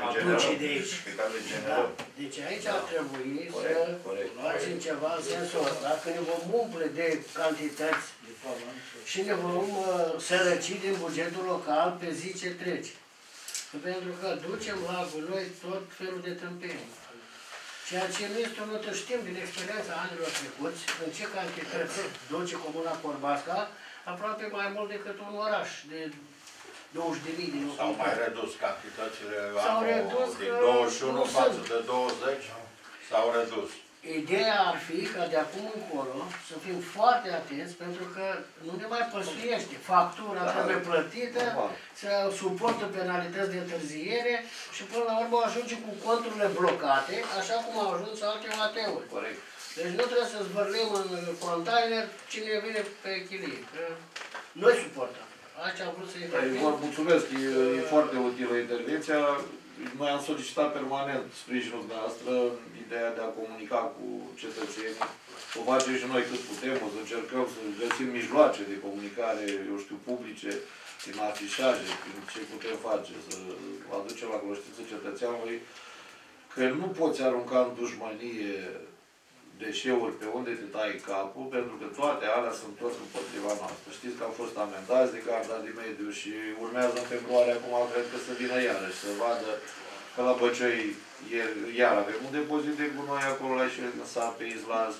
aduce de aici. Da. Deci aici ar trebui să facem ceva în sensul ăsta. Dacă ne vom umple de cantități și ne vom sărăci din bugetul local pe zi ce trece. Pentru că ducem la gunoi tot felul de tâmpenii. Ceea ce nu este o notă, știm din experiența anilor trecuți, în ce cantități duce Comuna Corvasca, aproape mai mult decât un oraș de 20.000 de locuitori. S-au mai redus cantitățile din 21 față de 20, s-au redus. Ideea ar fi ca de acum încolo să fim foarte atenți, pentru că nu ne mai păsuiește. Factura trebuie plătită, să suportă penalități de întârziere și până la urmă ajunge cu conturile blocate, așa cum au ajuns alte mateuri. Corect. Deci nu trebuie să zbărlim în container cine vine pe chilie, că noi suportăm. Aici am vrut să intervin. Vă mulțumesc, e foarte utilă intervenția. Noi am solicitat permanent sprijinul dumneavoastră, ideea de a comunica cu cetățenii. O facem și noi cât putem, o să încercăm să găsim mijloace de comunicare, eu știu, publice, prin afișaje, prin ce putem face, să aducem la cunoștință cetățeanului că nu poți arunca în dușmanie deșeuri pe unde te tai capul, pentru că toate alea sunt tot împotriva noastră. Știți că am fost amendați de Garda de Mediu și urmează în februarie, acum cred că să vină iarăși, să vadă că la Băcioi iar avem un depozit de gunoi acolo, la ieșire din sat, pe izlaz.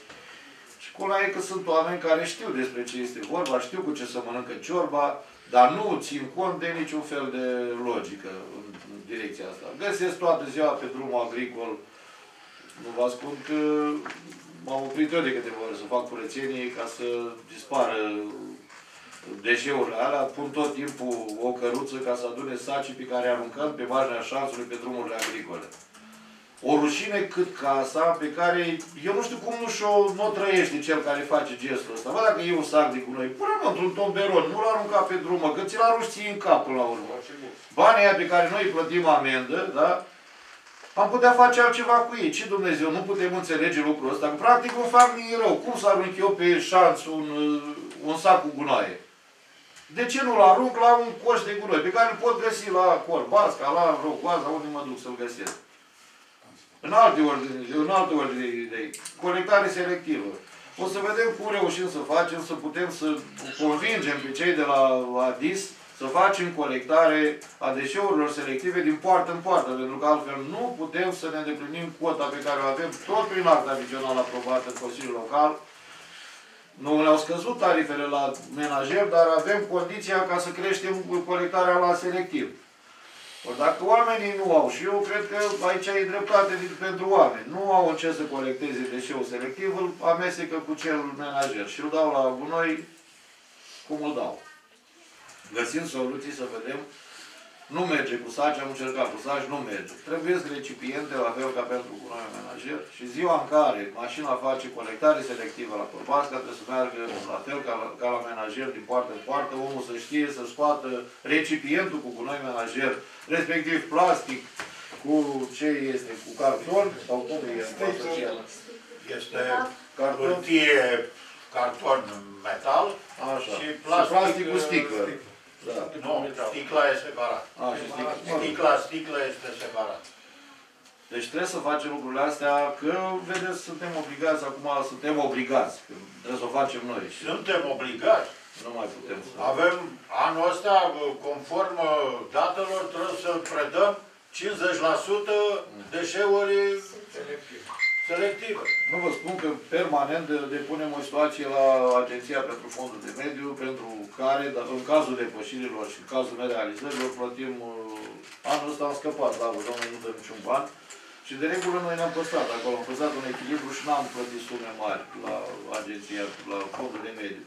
Și acolo e că sunt oameni care știu despre ce este vorba, știu cu ce se mănâncă ciorba, dar nu țin cont de niciun fel de logică în direcția asta. Găsesc toată ziua pe drumul agricol, nu vă spun că m-am oprit eu de câteva ori să fac curățenie ca să dispară deșeurile alea. Pun tot timpul o căruță ca să adune sacii pe care aruncăm pe marginea șanțului pe drumurile agricole. o rușine cât casa pe care eu nu știu cum nu o trăiește cel care face gestul ăsta. Bă, dacă e un sac de gunoi, pune-l într-un tomberon, nu-l arunca pe drum, mă, că ți-l arunci ție în cap până la urmă. Banii aia pe care noi îi plătim amendă, da? Am putea face altceva cu ei. Ce Dumnezeu, nu putem înțelege lucrul ăsta. Că practic îmi fac din rău. Cum să arunc eu pe șanț un sac cu gunoaie? De ce nu-l arunc la un coș de gunoi? Pe care îl pot găsi la Corbasca, la Rocoaza, unde mă duc să-l găsesc. În alte ordine de idei. Colectare selectivă. O să vedem cum reușim să facem, să putem să convingem pe cei de la ADIS să facem colectare a deșeurilor selective din poartă în poartă, pentru că altfel nu putem să ne îndeplinim cota pe care o avem tot prin acta regională aprobată în Consiliul Local. Nu ne-au scăzut tarifele la menajer, dar avem condiția ca să creștem colectarea la selectiv. Or, dacă oamenii nu au, și eu cred că aici e dreptate pentru oameni, nu au în ce să colecteze deșeul selectiv, îl amestecă cu cel menajer și îl dau la gunoi cum îl dau. Găsim soluții să vedem. Nu merge cu saci, am încercat cu saci, nu merge. Trebuie recipiente la fel ca pentru gunoi menajer și ziua în care mașina face colectare selectivă la Corbasca, trebuie să meargă la fel ca la menajer din poartă în poartă, omul să știe să scoată recipientul cu gunoi menajer, respectiv plastic cu ce este, cu carton sau cum este. Este carton metal. Așa. Și plastic cu sticlă. Da. Nu, sticla e separat. Sticla este separat. Deci trebuie să facem lucrurile astea, că vedeți, suntem obligați, că trebuie să o facem noi. Suntem obligați. Nu mai putem să... Avem anul ăsta, conform datelor, trebuie să predăm 50% deșeuri selective. Nu vă spun că permanent depunem o situație la Agenția pentru Fondul de Mediu, pentru care, în cazul depășirilor și în cazul nerealizărilor, plătim... Anul ăsta am scăpat, la Domnul, nu dă niciun ban. Și de regulă noi ne-am păstrat acolo, am păstrat un echilibru și n-am plătit sume mari la Agenția, la Fondul de Mediu.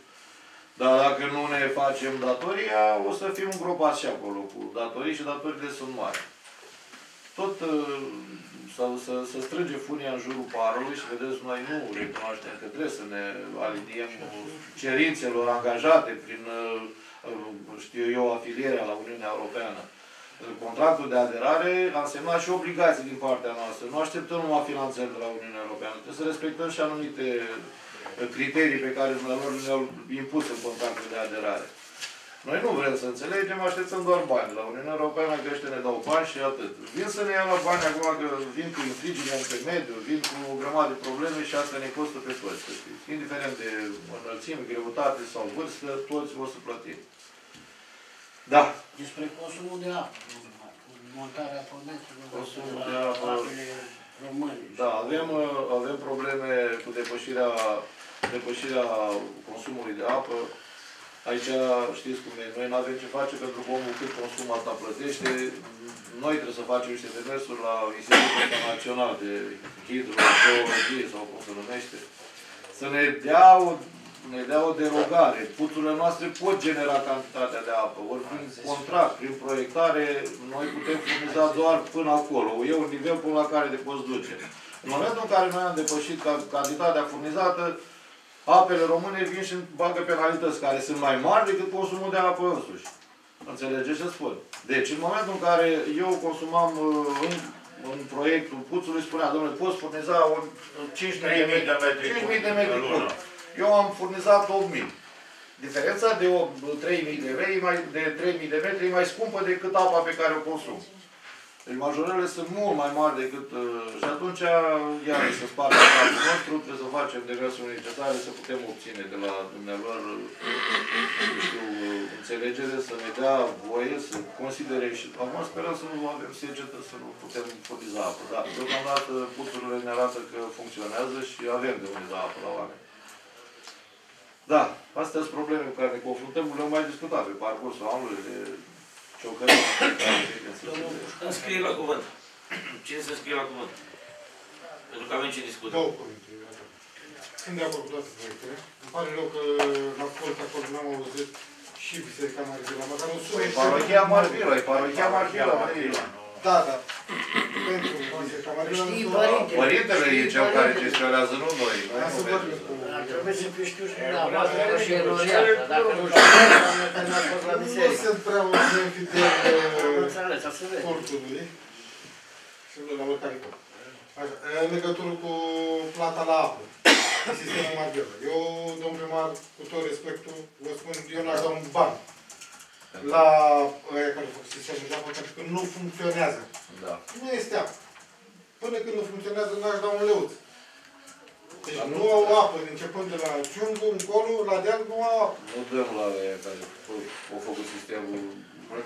Dar dacă nu ne facem datoria, o să fim îngropați și acolo cu datorii și datorile sunt mari. Tot să strânge funia în jurul parului și vedeți, noi nu recunoaștem că trebuie să ne aliniem cerințelor angajate prin, știu eu, afilierea la Uniunea Europeană. Contractul de aderare a însemnat și obligații din partea noastră. Nu așteptăm numai finanțări de la Uniunea Europeană. Trebuie să respectăm și anumite criterii pe care le-au impus în contractul de aderare. Noi nu vrem să înțelegem, așteptăm doar bani. La Uniunea Europeană că ăștia ne dau bani și atât. Vin să ne ia la bani acum, că vin cu infligere pe mediu, vin cu o grămadă de probleme și asta ne costă pe toți. Indiferent de înălțime, greutate sau vârstă, toți o să plătim. Da. Despre consumul de apă, montarea produselor, consumul de apă române. Da, avem probleme cu depășirea consumului de apă. Aici știți cum e, noi nu avem ce face pentru că omul cât consumă asta plătește. Noi trebuie să facem niște demersuri la Institutul Internațional de Hidrogeologie sau cum se numește. Să ne dea o derogare. Puțurile noastre pot genera cantitatea de apă. Ori prin contract, prin proiectare, noi putem furniza doar până acolo. E un nivel până la care te poți duce. În momentul în care noi am depășit cantitatea furnizată, apele române vin și bagă penalități care sunt mai mari decât consumul de apă însuși. Înțelegeți ce spun? Deci, în momentul în care eu consumam în proiectul puțului, spunea, domnule, poți furniza 5.000 de metri cub. Eu am furnizat 8.000. Diferența de 3.000 de metri e mai scumpă decât apa pe care o consum. Deci majorările sunt mult mai mari decât... și atunci, iarăi, să spargă cadrul nostru, trebuie să facem demersurile necesare să putem obține de la dumnealor, nu știu, înțelegere, să ne dea voie, să considere și... Acum sperăm să nu avem secetă, să nu putem furniza apă. Dar, deocamdată, puțurile ne arată că funcționează și avem de unde da apă la oameni. Da, astea sunt probleme cu care ne confruntăm, le-am mai discutat pe parcursul anului de... Înscrie la cuvânt. Cine se înscrie la cuvânt? Pentru că avem ce discută. Două cuvinte. Sunt de acord cu toate proiectele. Îmi pare rău că la Colt acolo n-am auzit și Biserica Marvila. Parochia Marvila. Da, da. Părintele e cel care gestionează, nu noi. Ar trebui să fii știut și la bază și erorează. Dacă nu știu, nu sunt prea mulți de cortului. Sunt la localită. În legătură cu plata la apă, sistemul Marghera. Eu, domnul primar, cu tot respectul, vă spun, eu n-aș da un ban la aia care fac sistemul de apă, pentru că nu funcționează. Nu este apă. Până când nu funcționează, n-aș da un leuț. Deci nu au apă, începând de la Ciungu, încolo, la deal, nu au apă. Nu dăm la aia care au făcut sistemul.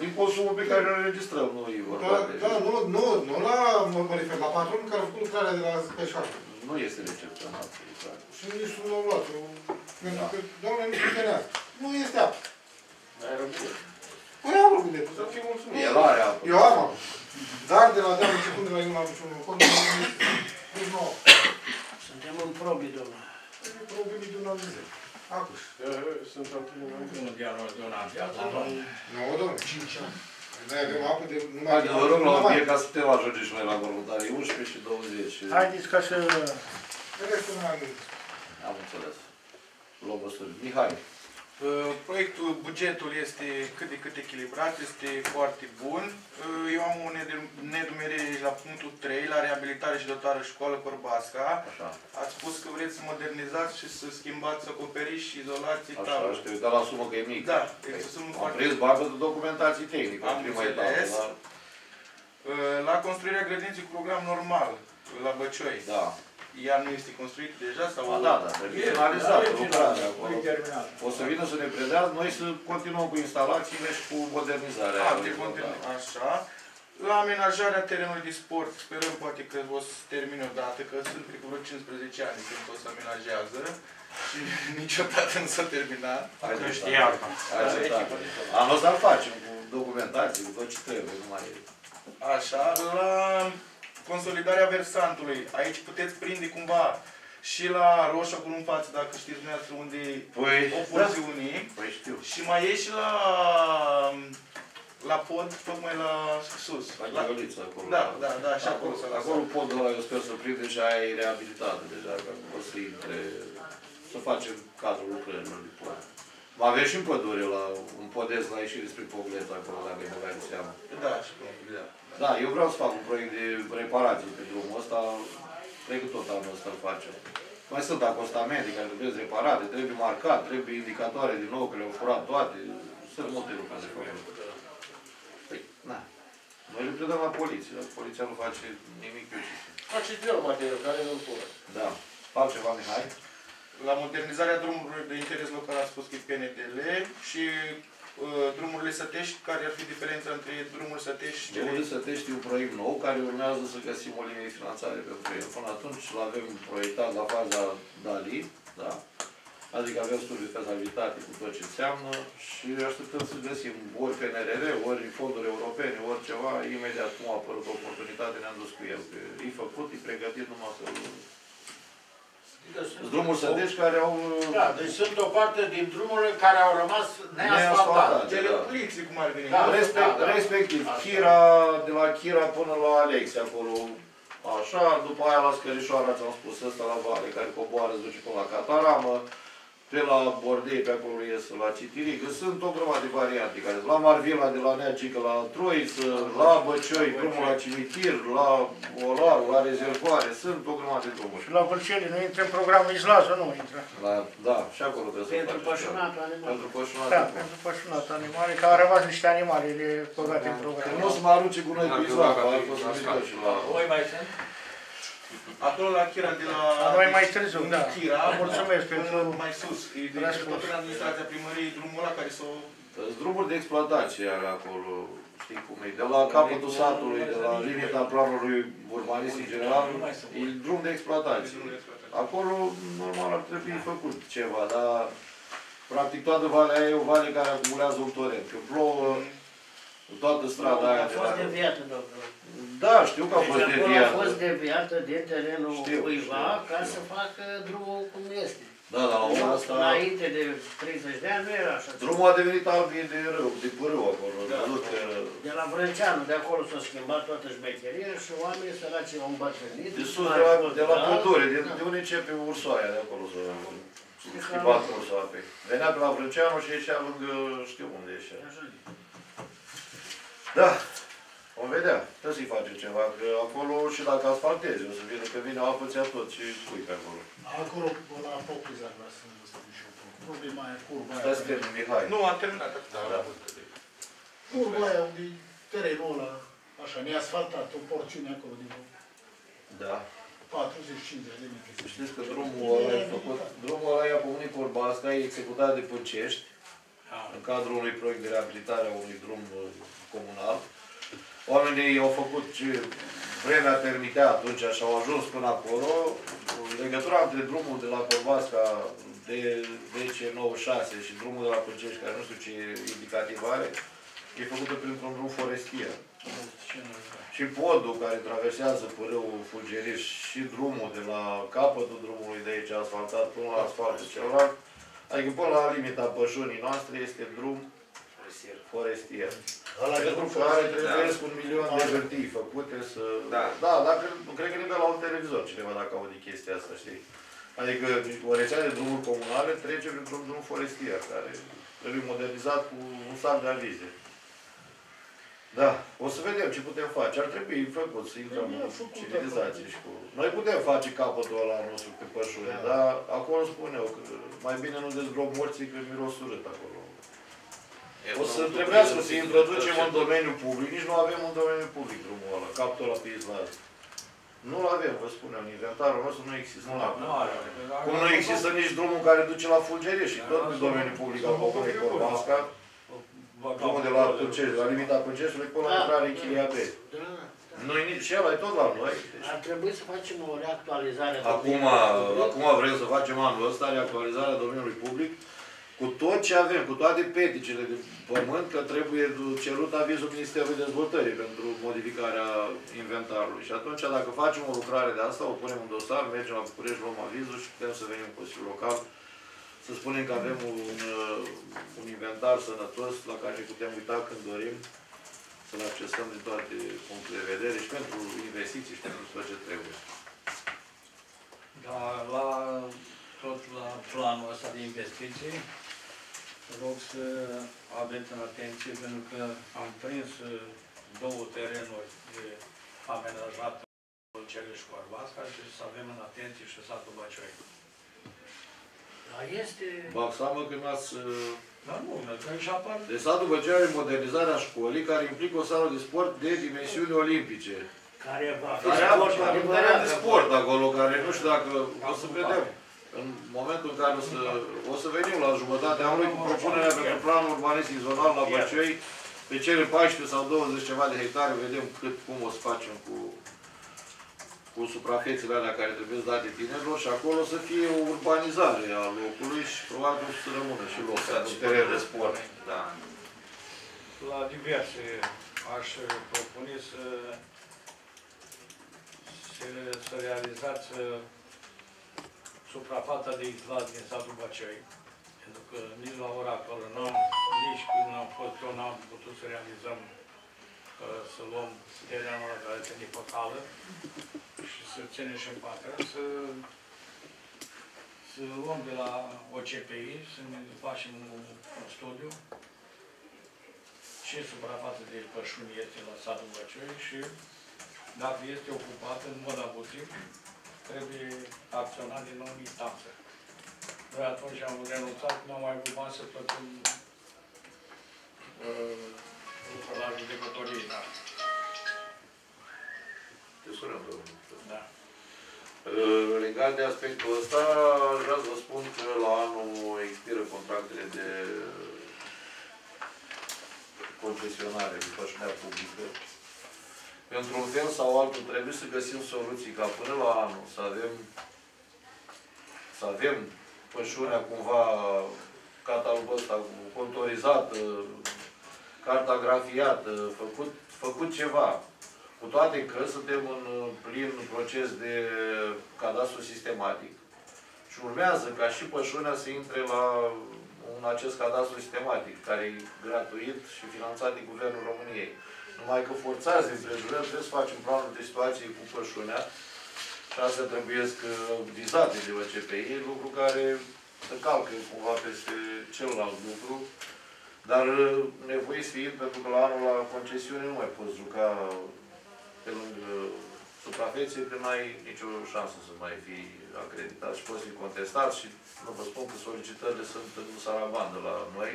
Din consumul pe care îl înregistrăm, nu e vorba de... Da, nu la, mă refer, la patronul care a făcut lucrarea de la Peșoară. Nu este recepționat. Și nici nu l-au luat. Pentru că, doamne, nu funcționează. Nu este apă. Ai răbut. Păi am răbut de tot, să fie mulțumit. El are apă. Eu am apă. Dar de la deal, începând de la Iuna Luciunul, acolo, nici nu au apă. Suntem în probii, domnule. În probii de una de zi. Acus. Sunt într-unul de anul de un an de altă. Nu, domnule. 5 ani. Noi avem apă de... Adevărul la obie ca să putem ajunge și noi la voluntarii. 11 și 20. Haideți ca să... Restul nu am gândit. Am înțeles. Luăm măsuri. Mihai. Proiectul, bugetul este cât de cât echilibrat, este foarte bun. Eu am o nedumerire la punctul 3, la reabilitare și dotare școală Corbasca. Așa. Ați spus că vreți să modernizați și să schimbați acoperiș și izolații. Așa, știu, dar la sumă că e mică. Da, este o sumă foarte mică. Am prins bază de documentații tehnică, în prima etapă. Dar... La construirea grădinții cu program normal, la Băcioi. Da. Ea nu este construită deja sau... A, da, da, trebuie finalizată, lucrarea acolo. O să vină să ne predea, noi să continuăm cu instalațiile și cu modernizarea. Așa. La amenajarea terenului de sport, sperăm poate că o să termine odată, că sunt pe vreo 15 ani când o să amenajează și niciodată nu s-a terminat. Nu știa asta. Anul ăsta-l facem cu documentații, cu tot ce trebuie, numai el. Așa, la... Consolidarea versantului. Aici puteți prinde cumva și la roșu acolo în față, dacă știți dumneavoastră unde e o porțiune. Păi știu. Și mai e și la pod, tocmai la sus. La găliță acolo. Da, da, da, și acolo. Acolo podul ăla, eu sper să prinde și aia e reabilitată deja, că o să intre, să facem cadrul lucrărilor de plan. Aveți și în pădure, un podez la ieșire spre Pogletă, acolo, dacă îi băgai de seama. Da, și probabil, da. Da, eu vreau să fac un proiect de reparații pe drumul ăsta, cred că tot anul ăsta îl facem. Mai sunt acostamente care trebuie reparate, trebuie marcat, trebuie indicatoare din nou, că le-au furat toate, sunt multe lucruri de făcut. Păi, na. Noi le predăm la poliție, dar poliția nu face nimic pe ce. Face de el material, care nu-l fură. Da. Altceva, Mihai? La modernizarea drumurilor de interes local a spus că e PNDL și drumurile sătești, care ar fi diferența între drumurile sătești și... Drumurile sătești e un proiect nou care urmează să găsim o linie de finanțare pentru el. Până atunci l-avem proiectat la faza DALI, da? Adică avem studii de fezabilitate cu tot ce înseamnă și așteptăm să găsim ori PNRR, ori fonduri europene, ori ceva. Imediat cum a apărut oportunitatea, ne-am dus cu el. E făcut, e pregătit numai să... Drumuri sădești care au... Da, deci sunt o parte din drumurile care au rămas neasfaltate. Telepliții, cum ar veni. Respectiv, de la Chira până la Alexia, acolo. Așa, după aia la Scărișoara, ți-am spus, ăsta la Vale, care coboară, se duce până la Cataramă, pe la Bordei, pe acolo ies la Citirică. Sunt o grămadă de variante care sunt. La Marvila, de la Neagică, la Troiță, la Băcioi, drumul la Cimitir, la Olaru, la Rezervoare. Sunt o grămadă de drumuri. Și la Vâlcele, nu intră în programul Izlază, nu intră. Da, și acolo trebuie să facem. Pentru pășunatul animale. Da, pentru pășunatul animale, că au rămas niște animale băgate în program. Că nu o să mă arunce cu noi cu Izlază, a fost mișcat și la... Voi mai sunt? Acolo la Chira de la... Noi mai târziu, da. Mulțumesc pentru mai sus. E tot în administrația primăriei drumul ăla care s-o... Drumuri de exploatație are acolo, știi cum e. De la capătul satului, de la limita planului urbanistic general, e drum de exploatație. Acolo, normal, ar trebui făcut ceva, dar... Practic toată valea aia e o vale care acumulează un torent. Când plouă, toată strada aia... A fost deviată, domnul. Da, știu că a fost deviată. Deci acolo a fost deviată de terenul cuiva ca să facă drumul cum este. Da, la omul ăsta... Înainte de 30 de ani nu era așa. Drumul a devenit alb de râu, de pârâu acolo. De la Vrânceanu, de acolo s-a schimbat toată șmecheria și oamenii săraci au îmbătrânit. De sus, de la Pădure, de unde începe Ursoaia, de acolo s-a schimbat cursul apei. Venea pe la Vrânceanu și ieșea lângă știu unde ieșea. Da, vom vedea. Trebuie să-i facem ceva, că acolo și dacă asfaltezi, o să vină, că vine apă, ți-a tot și pui pe acolo. Acolo, la Popiza, vreau să nu spun și eu. Problema aia, curba aia. Stai să termin, Mihai. Nu, am terminat. Curba aia, unde terenul ăla, așa, ne-a asfaltat o porțiune acolo din nou. Da. 40-50 de metri. Știți că drumul ăla i-a pomenit curba asta, e executat de Pâncești, în cadrul unui proiect de reabilitare a unui drum comunal. Oamenii au făcut ce vremea permitea atunci și au ajuns până acolo. Legătura între drumul de la Corvasca de 1096 și drumul de la Pâncești, care nu știu ce indicativ are, e făcută printr-un drum forestier. Și podul care traversează Pârâul Fulgeriș și drumul de la capătul drumului de aici asfaltat până la asfaltul celălalt, adică până la limita pășunii noastre, este drum forestier. Pentru care trebuie cu 1.000.000 de hârtii făcute să... Da, dacă... Cred că ne dă la un televizor cineva dacă aude chestia asta, știi? Adică o rețea de drumuri comunale trece printr-un drum forestier, care trebuie modernizat cu un sac de avize. Da, o să vedem ce putem face. Ar trebui făcut să intrăm în civilizație și cu... Noi putem face capătul ăla nostru pe pășune, dar acolo spun eu că mai bine nu dezgrob morții, că miros urât acolo. O să trebuia să se introducem în domeniul public. Nici nu avem în domeniul public drumul ăla, captul ăla pe izlare. Nu-l avem, vă spuneam, inventarul nostru nu există. Cum nu există nici drumul care duce la Fulgeriș și tot în domeniul public al Poponei Corvasca, drumul de la Pâncești, la limita Pânceștului, până la intrare în Chilia B. Și ăla e tot la noi. Ar trebui să facem o reactualizare. Acum vrem să facem anul ăsta reactualizarea domeniului public, cu tot ce avem, cu toate peticele de pământ, că trebuie cerut avizul Ministerului Dezvoltării pentru modificarea inventarului. Și atunci, dacă facem o lucrare de asta, o punem în dosar, mergem la București, luăm avizul și putem să venim în Consiliul Local, să spunem că avem un inventar sănătos la care ne putem uita când dorim, să-l accesăm din toate punctele de vedere și pentru investiții și pentru tot ce trebuie. Dar tot la planul ăsta de investiții, rog să aveți în atenție, pentru că am prins două terenuri amenajate în Celeș cu Arvasca și să avem în atenție și satul Bacioi. Dar este... Ba, seama că n-ați... Dar nu, că și aparte... De satul Bacioi are modernizarea școlii, care implică o sală de sport de dimensiuni olimpice. Care va fi de sport acolo, care nu știu dacă... O să vedem. În momentul în care o să venim la jumătatea anului cu propunerea pentru planul urbanistic zonal la Băcioi, pe cele 14 sau 20 ceva de hectare, vedem cum o să facem cu suprafețele alea care trebuie date tinerilor și acolo să fie o urbanizare a locului și probabil să rămână și locul de teren de sport. Da. La diverse aș propune să realizați suprafața de izlat din satul Bacioi, pentru că nici la ora acolo n-am, nici când am fost eu n-am putut să realizăm să luăm terenul ăla care ține păcală și să ținem și în patra, să luăm de la OCPI, să ne facem un studiu ce suprafață de pășuni este la satul Bacioi și dacă este ocupată în mod abuziv, trebuie acționat din nou din taxă. Noi atunci am renunțat, nu am mai avut bani să plătim la judecătorie. Da. Te sunăm, domnule. Da. Legat de aspectul ăsta, vreau să vă spun că la anul expiră contractele de concesionare cu pășunea publică. Pentru un fel sau altul trebuie să găsim soluții ca până la anul să avem pășunea cumva catalogul ăsta contorizată, cartografiată, făcut ceva. Cu toate că suntem în plin proces de cadastru sistematic și Și urmează ca și pășunea să intre la în acest cadastru sistematic, care e gratuit și finanțat de Guvernul României. Numai că forțați din prejurări, trebuie să facem planul de situație cu pășunea și astea trebuie vizate de OCPI, lucru care se calcă cumva peste celălalt lucru, dar nevoie fiind, pentru că la anul la concesiune nu mai poți juca pe lângă suprafețe, că n-ai nicio șansă să mai fii acreditat și poți fi contestat și nu vă spun că solicitările sunt în sarabandă la noi,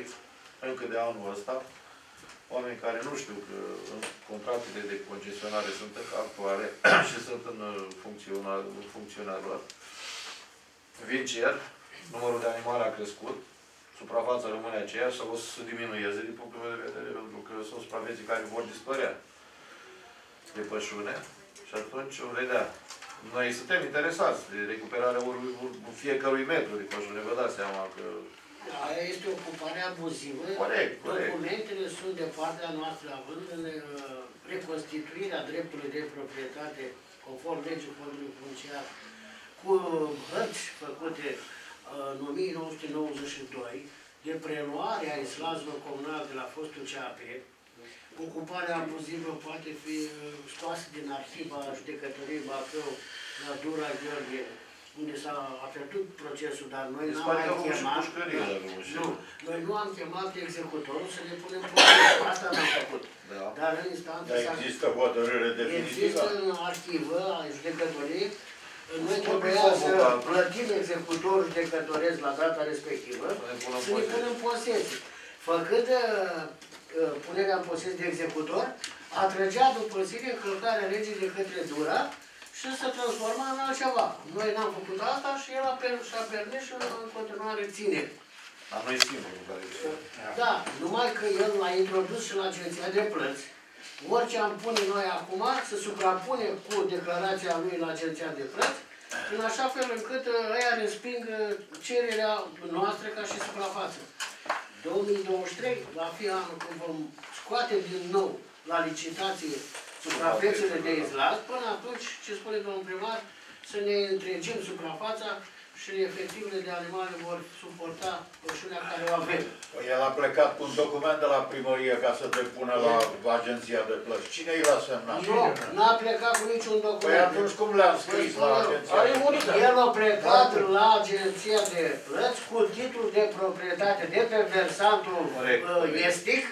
încă de anul ăsta. Oameni care nu știu că contractele de concesionare sunt actuale și sunt în funcțiunea lor. Vincer, numărul de animale a crescut, suprafața rămâne aceeași sau o să se diminueze din punctul meu de vedere, pentru că sunt suprafeții care vor dispărea de pășune și atunci o vedea. Noi suntem interesați de recuperarea fiecărui metru de pășune, vă dați seama că da, este o ocupare abuzivă. Corect, corect. Documentele sunt de partea noastră, având în reconstituirea dreptului de proprietate, conform legii Codului Funciar, cu hărți făcute în 1992, de preluare a islazilor comunale de la fostul CAP, ocuparea abuzivă poate fi scoasă din arhiva judecătoriei Bacău, la Dura Gheorghe, unde s-a pierdut procesul, dar noi nu am chemat... Nu, noi nu am chemat executorul să ne punem procesul. Asta n-am făcut. Da. Dar în instanță... Dar există hotărâre definitivă? Există în arhivă a judecătoriei. Noi trebuia să plătim executorul judecătoresc la data respectivă să ne punem posesie. Făcând punerea în posesie de executor, atrăgea după zile încălcarea legii de către Dura, și se transforma în altceva. Noi n-am făcut asta și el și-a permis și în continuare ține. Dar noi singurul care da, numai că el l-a introdus și la agenția de plăți. Orice am pune noi acum se suprapune cu declarația lui la agenția de plăți, în așa fel încât aia resping cererea noastră ca și suprafață. 2023 va fi anul când vom scoate din nou la licitație suprafețele de izlaz, până atunci, ce spune domnul primar, să ne întregim suprafața și efectivele de animale vor suporta pășunea care o avem. El a plecat cu un document de la primărie ca să te pună la agenția de plăți. Cine i l-a semnat? Nu, n-a plecat cu niciun document. Păi atunci cum le-am scris la agenția de plăți? El a plecat la agenția de plăți cu titlul de proprietate de pe versantul estic,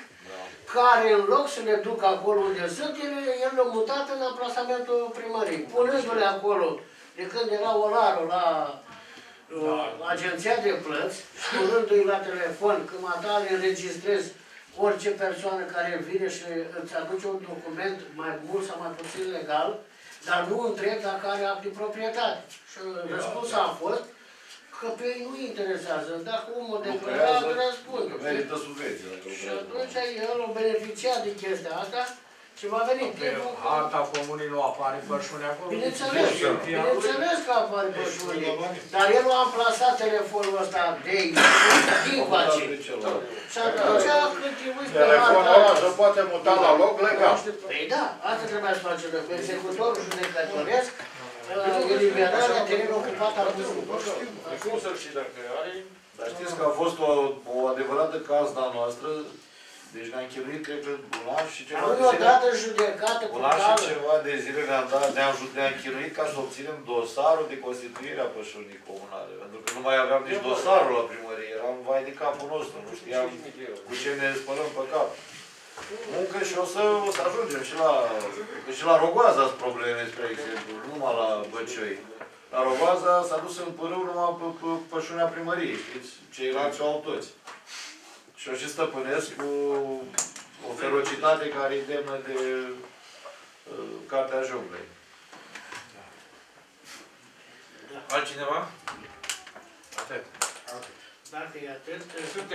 care în loc să le duc acolo unde sunt, el le-a mutat în amplasamentul primării, punându-le acolo de când era orarul la agenția de plăți, spunându-i la telefon că matale înregistrezi orice persoană care vine și îți aduce un document mai mult sau mai puțin legal, dar nu întreb dacă are act de proprietate. Și răspunsul a fost că pe ei nu-i interesează, dacă omul de plătează, răspunde. Merită subvenție. Și atunci el o beneficia de chestia asta și va veni timpul... Harta comunii nu apare pășune acolo? Bineînțeles, bineînțeles că apare pășune, dar el a amplasat telefonul ăsta de din face. Și atunci când îi uiți pe harta... Telefonul ăla se poate muta la loc legal. Păi da, asta trebuia să facem. Executorul judecătoresc eliberarea terenului ocupat al Dumnezeu. Dar știți că a fost o adevărată cazna noastră, deci ne-am chinuit, cred că, un an și ceva de zile. Un an și ceva de zile ne-am chinuit ca să obținem dosarul de constituire a pășunii comunale. Pentru că nu mai aveam nici dosarul la primărie, eram vai de capul nostru, nu știam cu ce ne spălăm pe cap. Muncă și o să ajungem și la Rogoaza sunt probleme, spre exemplu, numai la Băcioi. La Rogoaza s-a dus în pârâu numai pe pășunea primăriei, știți? Ceilalți o au toți. Și o și stăpânesc cu o ferocitate care e demnă de Cartea Junglei. Altcineva? Atât. Dacă e atât,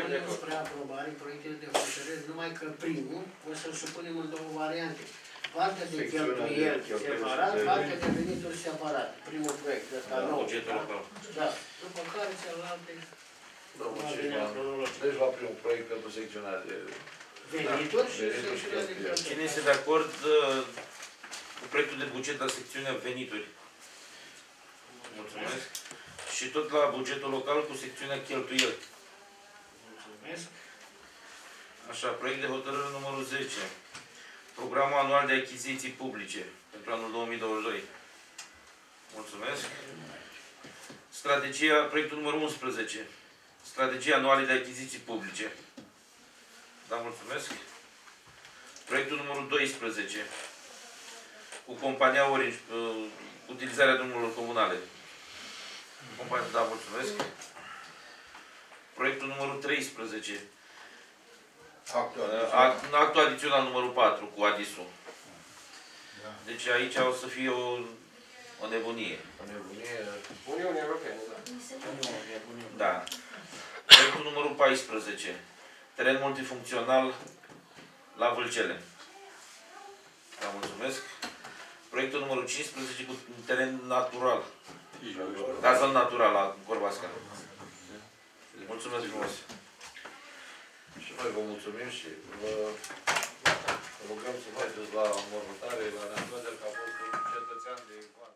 punem spre aprobare proiectele de hotărâre, numai că primul o să-l supunem în două variante. Partea de cheltuieli separat, partea de venituri separat. Primul proiect, ăsta nou. Da. După care celelalte... Deci la primul proiect pentru secțiunea de... Venituri și secțiunea de cheltuieli. Cine este de acord cu proiectul de buget la secțiunea venituri? Mulțumesc. Și tot la bugetul local cu secțiunea cheltuieli. Mulțumesc. Așa, proiect de hotărâre numărul 10. Programul anual de achiziții publice pentru anul 2022. Mulțumesc. Strategia, proiectul numărul 11. Strategia anuală de achiziții publice. Da, mulțumesc. Proiectul numărul 12. Cu compania Orange, utilizarea drumurilor comunale. Da, mulțumesc. Proiectul numărul 13. Actul adițional numărul 4 cu ADIS-ul. Deci aici o să fie o nebunie. O nebunie. Uniunea Europeană, da. Da. Proiectul numărul 14. Teren multifuncțional la Vâlcele. Da, mulțumesc. Proiectul numărul 15 cu teren natural. Gazon natural la Gorbasca. Mulțumesc frumos. Și noi vă mulțumim și vă rugăm să faceți la mormântare, la neamnădere, că a fost un cetățean de